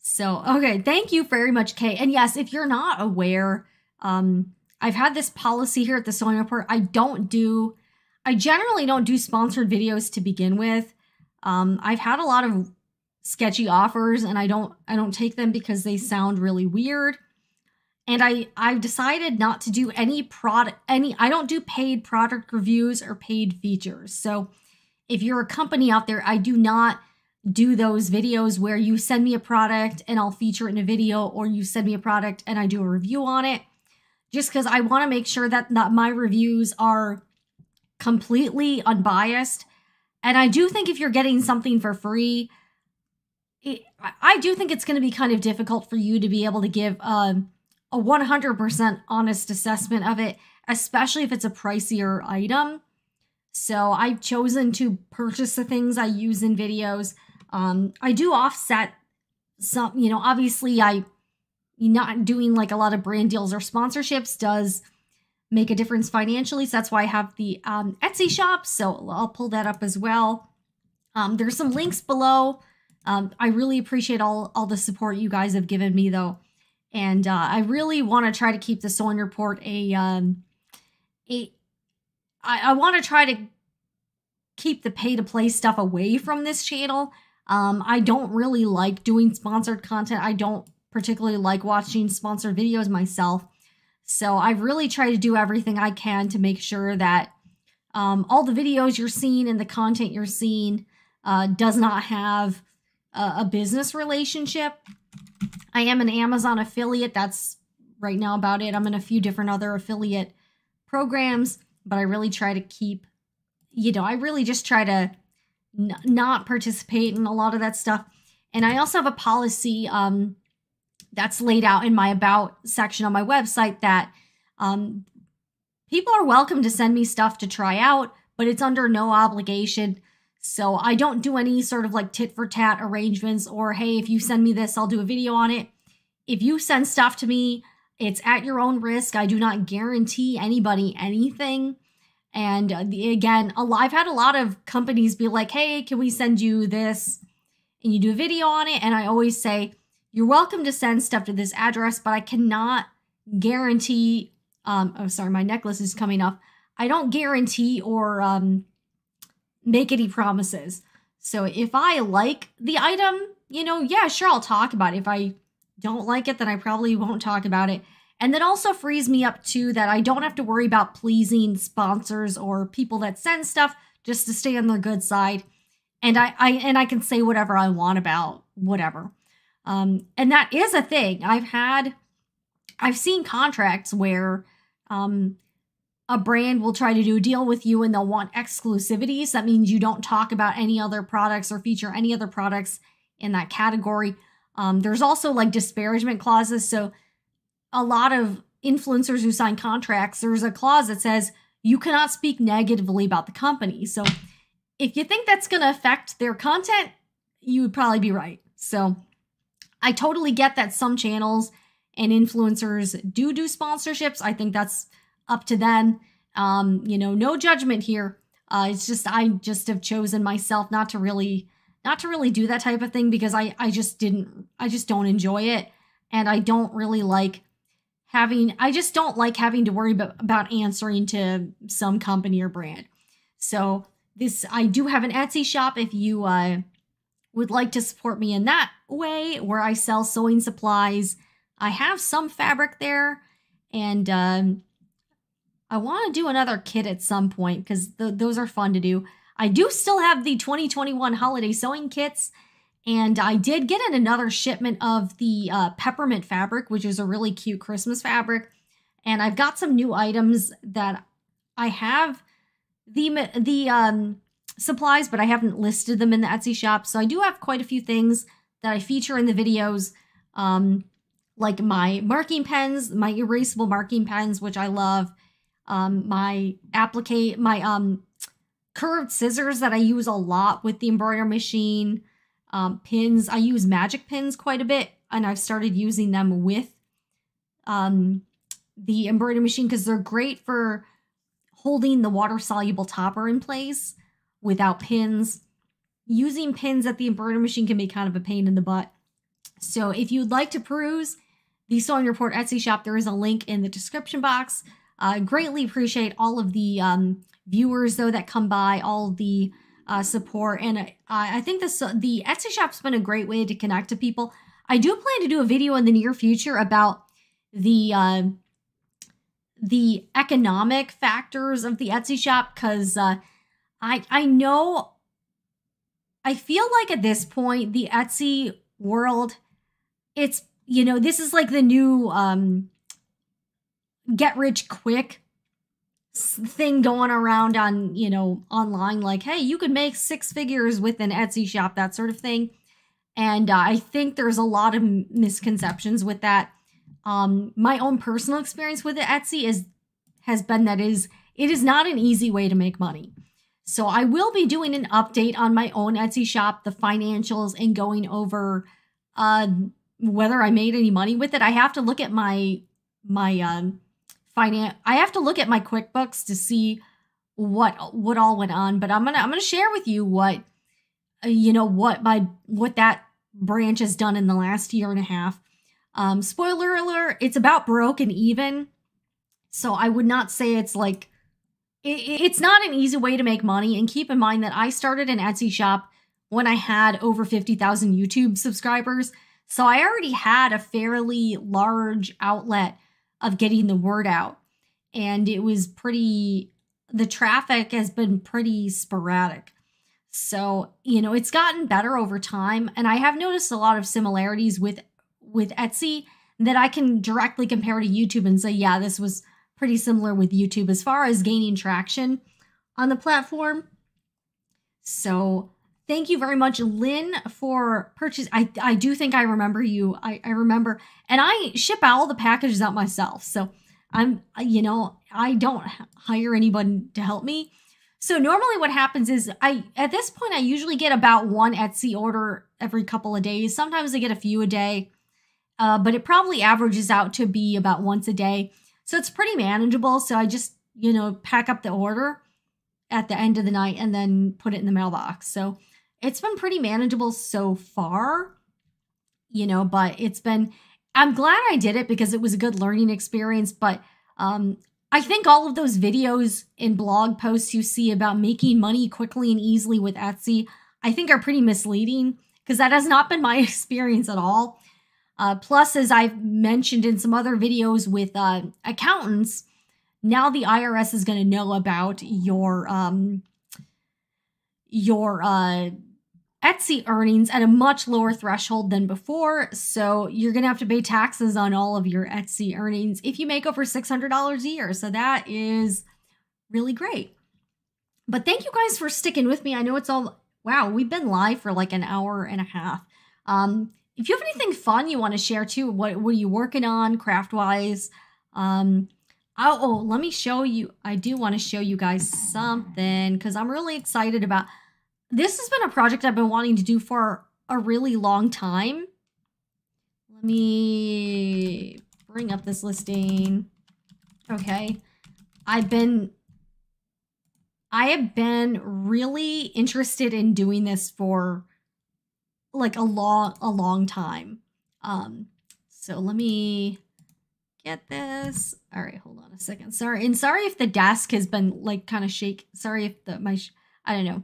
So, okay. Thank you very much, Kay. And yes, if you're not aware, um, I've had this policy here at the Sewing Report. I don't do, I generally don't do sponsored videos to begin with. Um, I've had a lot of sketchy offers and I don't, I don't take them because they sound really weird. And I, I've decided not to do any product, any, I don't do paid product reviews or paid features. So if you're a company out there, I do not do those videos where you send me a product and I'll feature it in a video, or you send me a product and I do a review on it, just because I want to make sure that, that my reviews are completely unbiased. And I do think if you're getting something for free, it, I do think it's going to be kind of difficult for you to be able to give, um, a one hundred percent honest assessment of it, especially if it's a pricier item. So I've chosen to purchase the things I use in videos. Um, I do offset some, you know, obviously I not doing like a lot of brand deals or sponsorships does make a difference financially. So that's why I have the um, Etsy shop. So I'll pull that up as well. Um, there's some links below. Um, I really appreciate all, all the support you guys have given me though. And uh, I really want to try to keep the Sewing Report a, um, a I, I want to try to keep the pay to play stuff away from this channel. Um, I don't really like doing sponsored content. I don't particularly like watching sponsored videos myself. So I really try to do everything I can to make sure that um, all the videos you're seeing and the content you're seeing uh, does not have a, a business relationship. I am an Amazon affiliate. That's right now about it. I'm in a few different other affiliate programs, but I really try to keep, you know, I really just try to n not participate in a lot of that stuff. And I also have a policy um, that's laid out in my about section on my website that Um, people are welcome to send me stuff to try out, but it's under no obligation. So I don't do any sort of like tit for tat arrangements or, hey, if you send me this, I'll do a video on it. If you send stuff to me, it's at your own risk. I do not guarantee anybody anything. And again, I've had a lot of companies be like, hey, can we send you this? And you do a video on it. And I always say, you're welcome to send stuff to this address, but I cannot guarantee, um, oh, sorry, my necklace is coming off. I don't guarantee or, um, make any promises. So if I like the item, you know, yeah, sure, I'll talk about it. If I don't like it, then I probably won't talk about it. And that also frees me up to that I don't have to worry about pleasing sponsors or people that send stuff, just to stay on their good side. And I, I and I can say whatever I want about whatever. Um, and that is a thing. I've had, I've seen contracts where, um, a brand will try to do a deal with you and they'll want exclusivity. So that means you don't talk about any other products or feature any other products in that category. Um, there's also like disparagement clauses. So a lot of influencers who sign contracts, there's a clause that says you cannot speak negatively about the company. So if you think that's going to affect their content, you would probably be right. So I totally get that some channels and influencers do do sponsorships. I think that's up to them. Um, you know, no judgment here. Uh, it's just, I just have chosen myself not to really, not to really do that type of thing because I, I just didn't, I just don't enjoy it. And I don't really like having, I just don't like having to worry about, about answering to some company or brand. So this, I do have an Etsy shop if you uh, would like to support me in that way, where I sell sewing supplies. I have some fabric there, and um, I want to do another kit at some point because th those are fun to do. I do still have the twenty twenty-one holiday sewing kits, and I did get in another shipment of the uh, peppermint fabric, which is a really cute Christmas fabric. And I've got some new items that I have the, the um, supplies, but I haven't listed them in the Etsy shop. So I do have quite a few things that I feature in the videos, um, like my marking pens, my erasable marking pens, which I love. Um, my applique, my um, curved scissors that I use a lot with the embroidery machine, um, pins. I use magic pins quite a bit, and I've started using them with um, the embroidery machine because they're great for holding the water-soluble topper in place without pins. Using pins at the embroidery machine can be kind of a pain in the butt. So if you'd like to peruse the Sewing Report Etsy shop, there is a link in the description box. I uh, greatly appreciate all of the um, viewers, though, that come by, all the uh, support. And I, I think this, the Etsy shop's been a great way to connect to people. I do plan to do a video in the near future about the, uh, the economic factors of the Etsy shop because uh, I, I know, I feel like at this point, the Etsy world, it's, you know, this is like the new... Um, get rich quick thing going around on, you know, online, like, hey, you could make six figures with an Etsy shop, that sort of thing. And uh, I think there's a lot of misconceptions with that. Um, my own personal experience with Etsy is, has been that is, it is not an easy way to make money. So I will be doing an update on my own Etsy shop, the financials, and going over uh, whether I made any money with it. I have to look at my, my, um, Finance. I have to look at my QuickBooks to see what what all went on, but I'm gonna I'm gonna share with you what you know what my what that branch has done in the last year and a half. Um, spoiler alert: it's about broke and even. So I would not say it's like it, it's not an easy way to make money. And keep in mind that I started an Etsy shop when I had over fifty thousand YouTube subscribers, so I already had a fairly large outlet of getting the word out. And it was pretty, the traffic has been pretty sporadic. So, you know, it's gotten better over time. And I have noticed a lot of similarities with, with Etsy that I can directly compare to YouTube and say, yeah, this was pretty similar with YouTube as far as gaining traction on the platform. So thank you very much, Lynn, for purchase. I, I do think I remember you. I, I remember. And I ship all the packages out myself. So I'm, you know, I don't hire anyone to help me. So normally what happens is I, at this point, I usually get about one Etsy order every couple of days. Sometimes I get a few a day, uh, but it probably averages out to be about once a day. So it's pretty manageable. So I just, you know, pack up the order at the end of the night and then put it in the mailbox. So it's been pretty manageable so far, you know, but it's been, I'm glad I did it because it was a good learning experience. But um, I think all of those videos and blog posts you see about making money quickly and easily with Etsy, I think are pretty misleading because that has not been my experience at all. Uh, plus, as I've mentioned in some other videos with uh, accountants, now the I R S is going to know about your um, your uh, Etsy earnings at a much lower threshold than before. So you're going to have to pay taxes on all of your Etsy earnings if you make over six hundred dollars a year. So that is really great. But thank you guys for sticking with me. I know it's all, wow, we've been live for like an hour and a half. Um, if you have anything fun you want to share too, what, what are you working on craft-wise? Um, Oh, oh, let me show you. I do want to show you guys something because I'm really excited about this. Has been a project I've been wanting to do for a really long time. Let me bring up this listing. Okay. I've been, I have been really interested in doing this for like a long, a long time. Um, so let me get this. All right, hold on a second. Sorry, and sorry if the desk has been like kind of shake. Sorry if the my sh I don't know.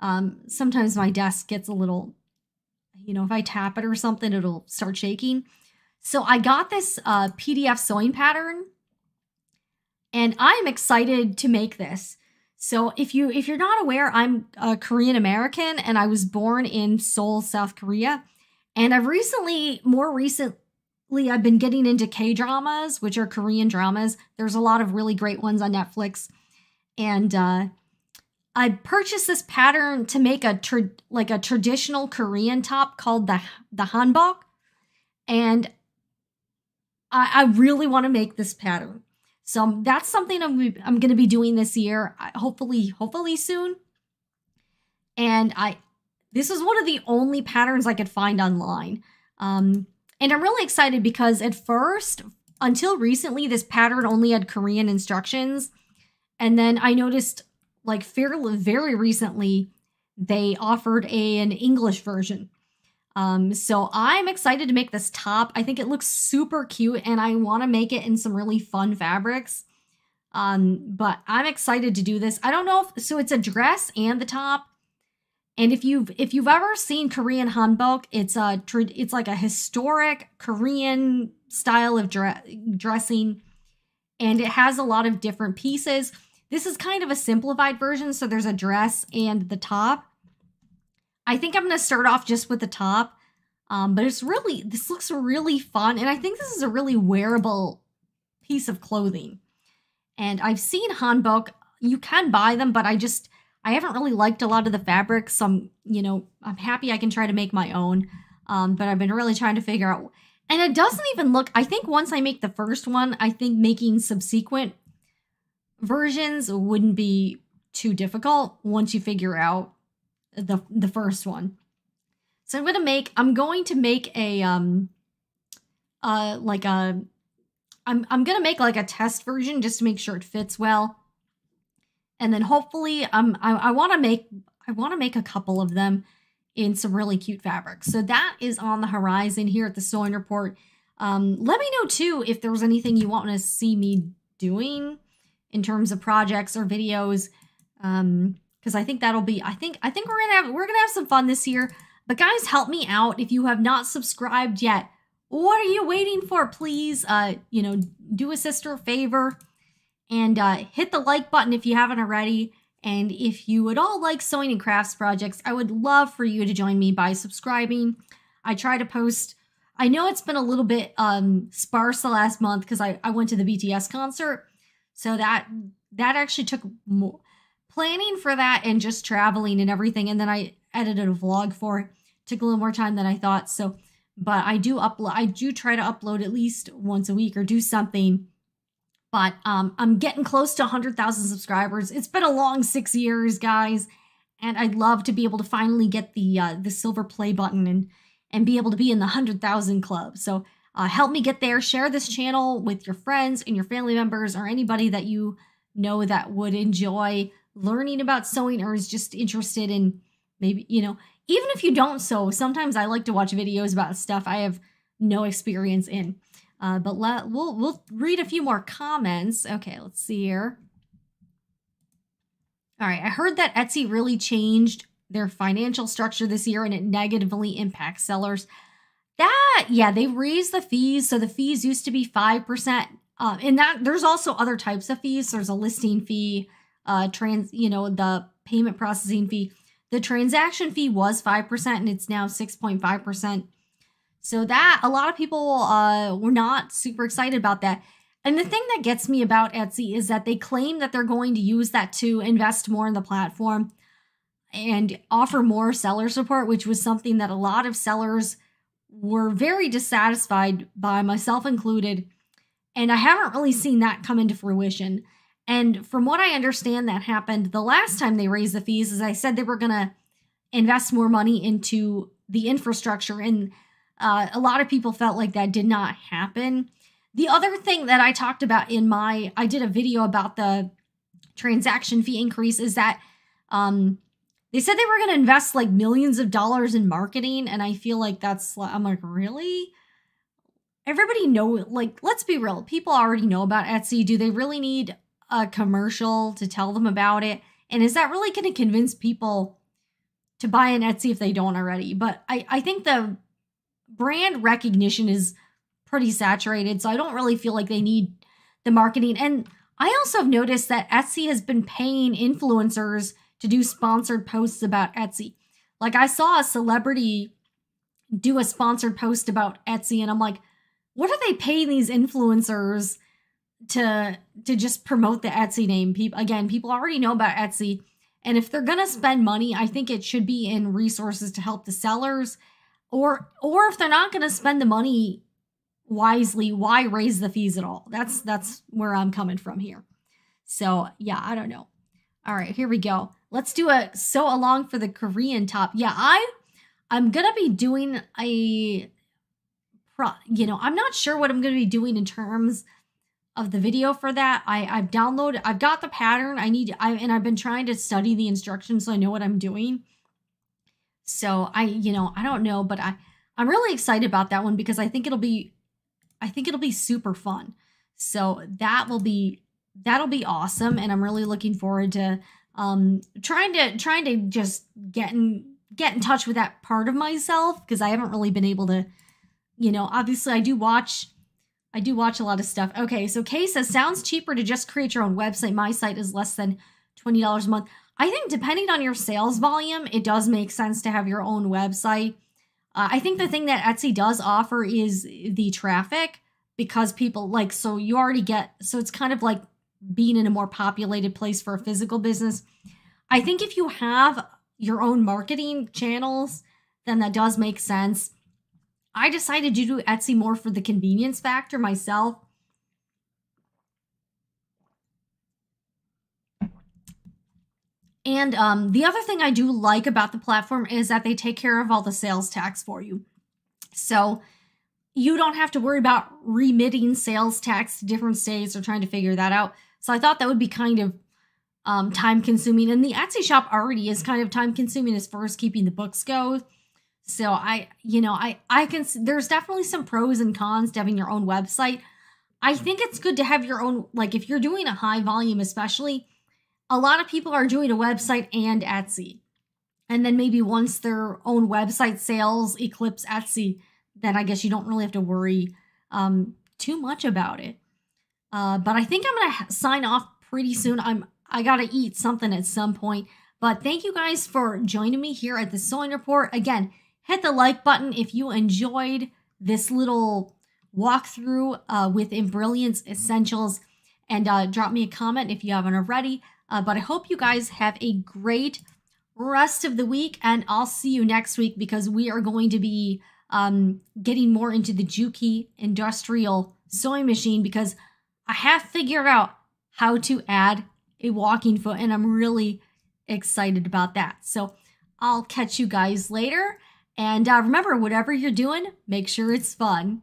Um, sometimes my desk gets a little, you know, if I tap it or something, it'll start shaking. So I got this uh, P D F sewing pattern, and I'm excited to make this. So if you if you're not aware, I'm a Korean American, and I was born in Seoul, South Korea, and I've recently, more recently. I've been getting into K-dramas, which are Korean dramas. There's a lot of really great ones on Netflix. And uh, I purchased this pattern to make a like a traditional Korean top called the, the hanbok. And I, I really want to make this pattern. So that's something I'm, I'm going to be doing this year, hopefully, hopefully soon. And I this is one of the only patterns I could find online. Um, And I'm really excited because at first, until recently, this pattern only had Korean instructions. And then I noticed like fairly, very recently, they offered a, an English version. Um, so I'm excited to make this top. I think it looks super cute and I want to make it in some really fun fabrics. Um, but I'm excited to do this. I don't know if, so it's a dress and the top. And if you've if you've ever seen Korean hanbok, it's a it's like a historic Korean style of dre dressing, and it has a lot of different pieces. This is kind of a simplified version, so there's a dress and the top. I think I'm going to start off just with the top, um, but it's really this looks really fun, and I think this is a really wearable piece of clothing. And I've seen hanbok; you can buy them, but I just. I haven't really liked a lot of the fabrics. So I'm, you know, I'm happy I can try to make my own. Um, but I've been really trying to figure out. And it doesn't even look, I think once I make the first one, I think making subsequent versions wouldn't be too difficult once you figure out the, the first one. So I'm going to make, I'm going to make a, um, uh, like a, I'm, I'm going to make like a test version just to make sure it fits well. And then hopefully um, I, I want to make I want to make a couple of them in some really cute fabrics. So that is on the horizon here at the Sewing Report. Um, let me know too if there's anything you want to see me doing in terms of projects or videos, because um, I think that'll be I think I think we're gonna have we're gonna have some fun this year. But guys, help me out if you have not subscribed yet. What are you waiting for? Please, uh, you know, do a sister a favor. And uh, hit the like button if you haven't already. And if you at all like sewing and crafts projects, I would love for you to join me by subscribing. I try to post. I know it's been a little bit um, sparse the last month because I, I went to the B T S concert. So that that actually took more planning for that and just traveling and everything. And then I edited a vlog for it. Took a little more time than I thought. So, but I do upload. I do try to upload at least once a week or do something But um, I'm getting close to one hundred thousand subscribers. It's been a long six years, guys. And I'd love to be able to finally get the uh, the silver play button and, and be able to be in the one hundred thousand club. So uh, help me get there. Share this channel with your friends and your family members or anybody that you know that would enjoy learning about sewing or is just interested in maybe, you know, even if you don't sew, sometimes I like to watch videos about stuff I have no experience in. Uh, but let, we'll, we'll read a few more comments. Okay, let's see here. All right, I heard that Etsy really changed their financial structure this year and it negatively impacts sellers. That, yeah, they raised the fees. So the fees used to be five percent. Uh, and that there's also other types of fees. There's a listing fee, uh, trans, you know, the payment processing fee. The transaction fee was five percent and it's now six point five percent. So that a lot of people uh, were not super excited about that. And the thing that gets me about Etsy is that they claim that they're going to use that to invest more in the platform and offer more seller support, which was something that a lot of sellers were very dissatisfied by, myself included. And I haven't really seen that come into fruition. And from what I understand, that happened the last time they raised the fees, as I said, they were going to invest more money into the infrastructure. And Uh, a lot of people felt like that did not happen. The other thing that I talked about in my, I did a video about the transaction fee increase is that um, they said they were going to invest like millions of dollars in marketing. And I feel like that's, I'm like, really? Everybody know, like, let's be real. People already know about Etsy. Do they really need a commercial to tell them about it? And is that really going to convince people to buy an Etsy if they don't already? But I, I think the brand recognition is pretty saturated, so I don't really feel like they need the marketing. And I also have noticed that Etsy has been paying influencers to do sponsored posts about Etsy. Like I saw a celebrity do a sponsored post about Etsy, and I'm like, what are they paying these influencers to to just promote the Etsy name? People, again, people already know about Etsy. And if they're gonna spend money, I think it should be in resources to help the sellers. Or or if they're not going to spend the money wisely, why raise the fees at all? That's that's where I'm coming from here. So, yeah, I don't know. All right, here we go. Let's do a sew along for the Korean top. Yeah, I, I'm going to be doing a, pro, you know, I'm not sure what I'm going to be doing in terms of the video for that. I, I've downloaded, I've got the pattern I need, I, and I've been trying to study the instructions so I know what I'm doing. So I, you know, I don't know, but I, I'm really excited about that one because I think it'll be, I think it'll be super fun. So that will be, that'll be awesome. And I'm really looking forward to um, trying to, trying to just get in, get in touch with that part of myself. Cause I haven't really been able to, you know, obviously I do watch, I do watch a lot of stuff. Okay. So Kay says, sounds cheaper to just create your own website. My site is less than twenty dollars a month. I think depending on your sales volume, it does make sense to have your own website. Uh, I think the thing that Etsy does offer is the traffic because people like, so you already get, so it's kind of like being in a more populated place for a physical business. I think if you have your own marketing channels, then that does make sense. I decided to do Etsy more for the convenience factor myself. And um, the other thing I do like about the platform is that they take care of all the sales tax for you. So you don't have to worry about remitting sales tax to different states or trying to figure that out. So I thought that would be kind of um, time consuming. And the Etsy shop already is kind of time consuming as far as keeping the books go. So I, you know, I, I can, there's definitely some pros and cons to having your own website. I think it's good to have your own, like if you're doing a high volume, especially, a lot of people are doing a website and Etsy. And then maybe once their own website sales eclipse Etsy, then I guess you don't really have to worry um, too much about it. Uh, but I think I'm going to sign off pretty soon. I'm, I got to eat something at some point. But thank you guys for joining me here at the Sewing Report. Again, hit the like button if you enjoyed this little walkthrough uh, with Embrilliance Essentials. And uh, drop me a comment if you haven't already. Uh, but I hope you guys have a great rest of the week, and I'll see you next week because we are going to be um, getting more into the Juki industrial sewing machine because I have figured out how to add a walking foot, and I'm really excited about that. So I'll catch you guys later. And uh, remember, whatever you're doing, make sure it's fun.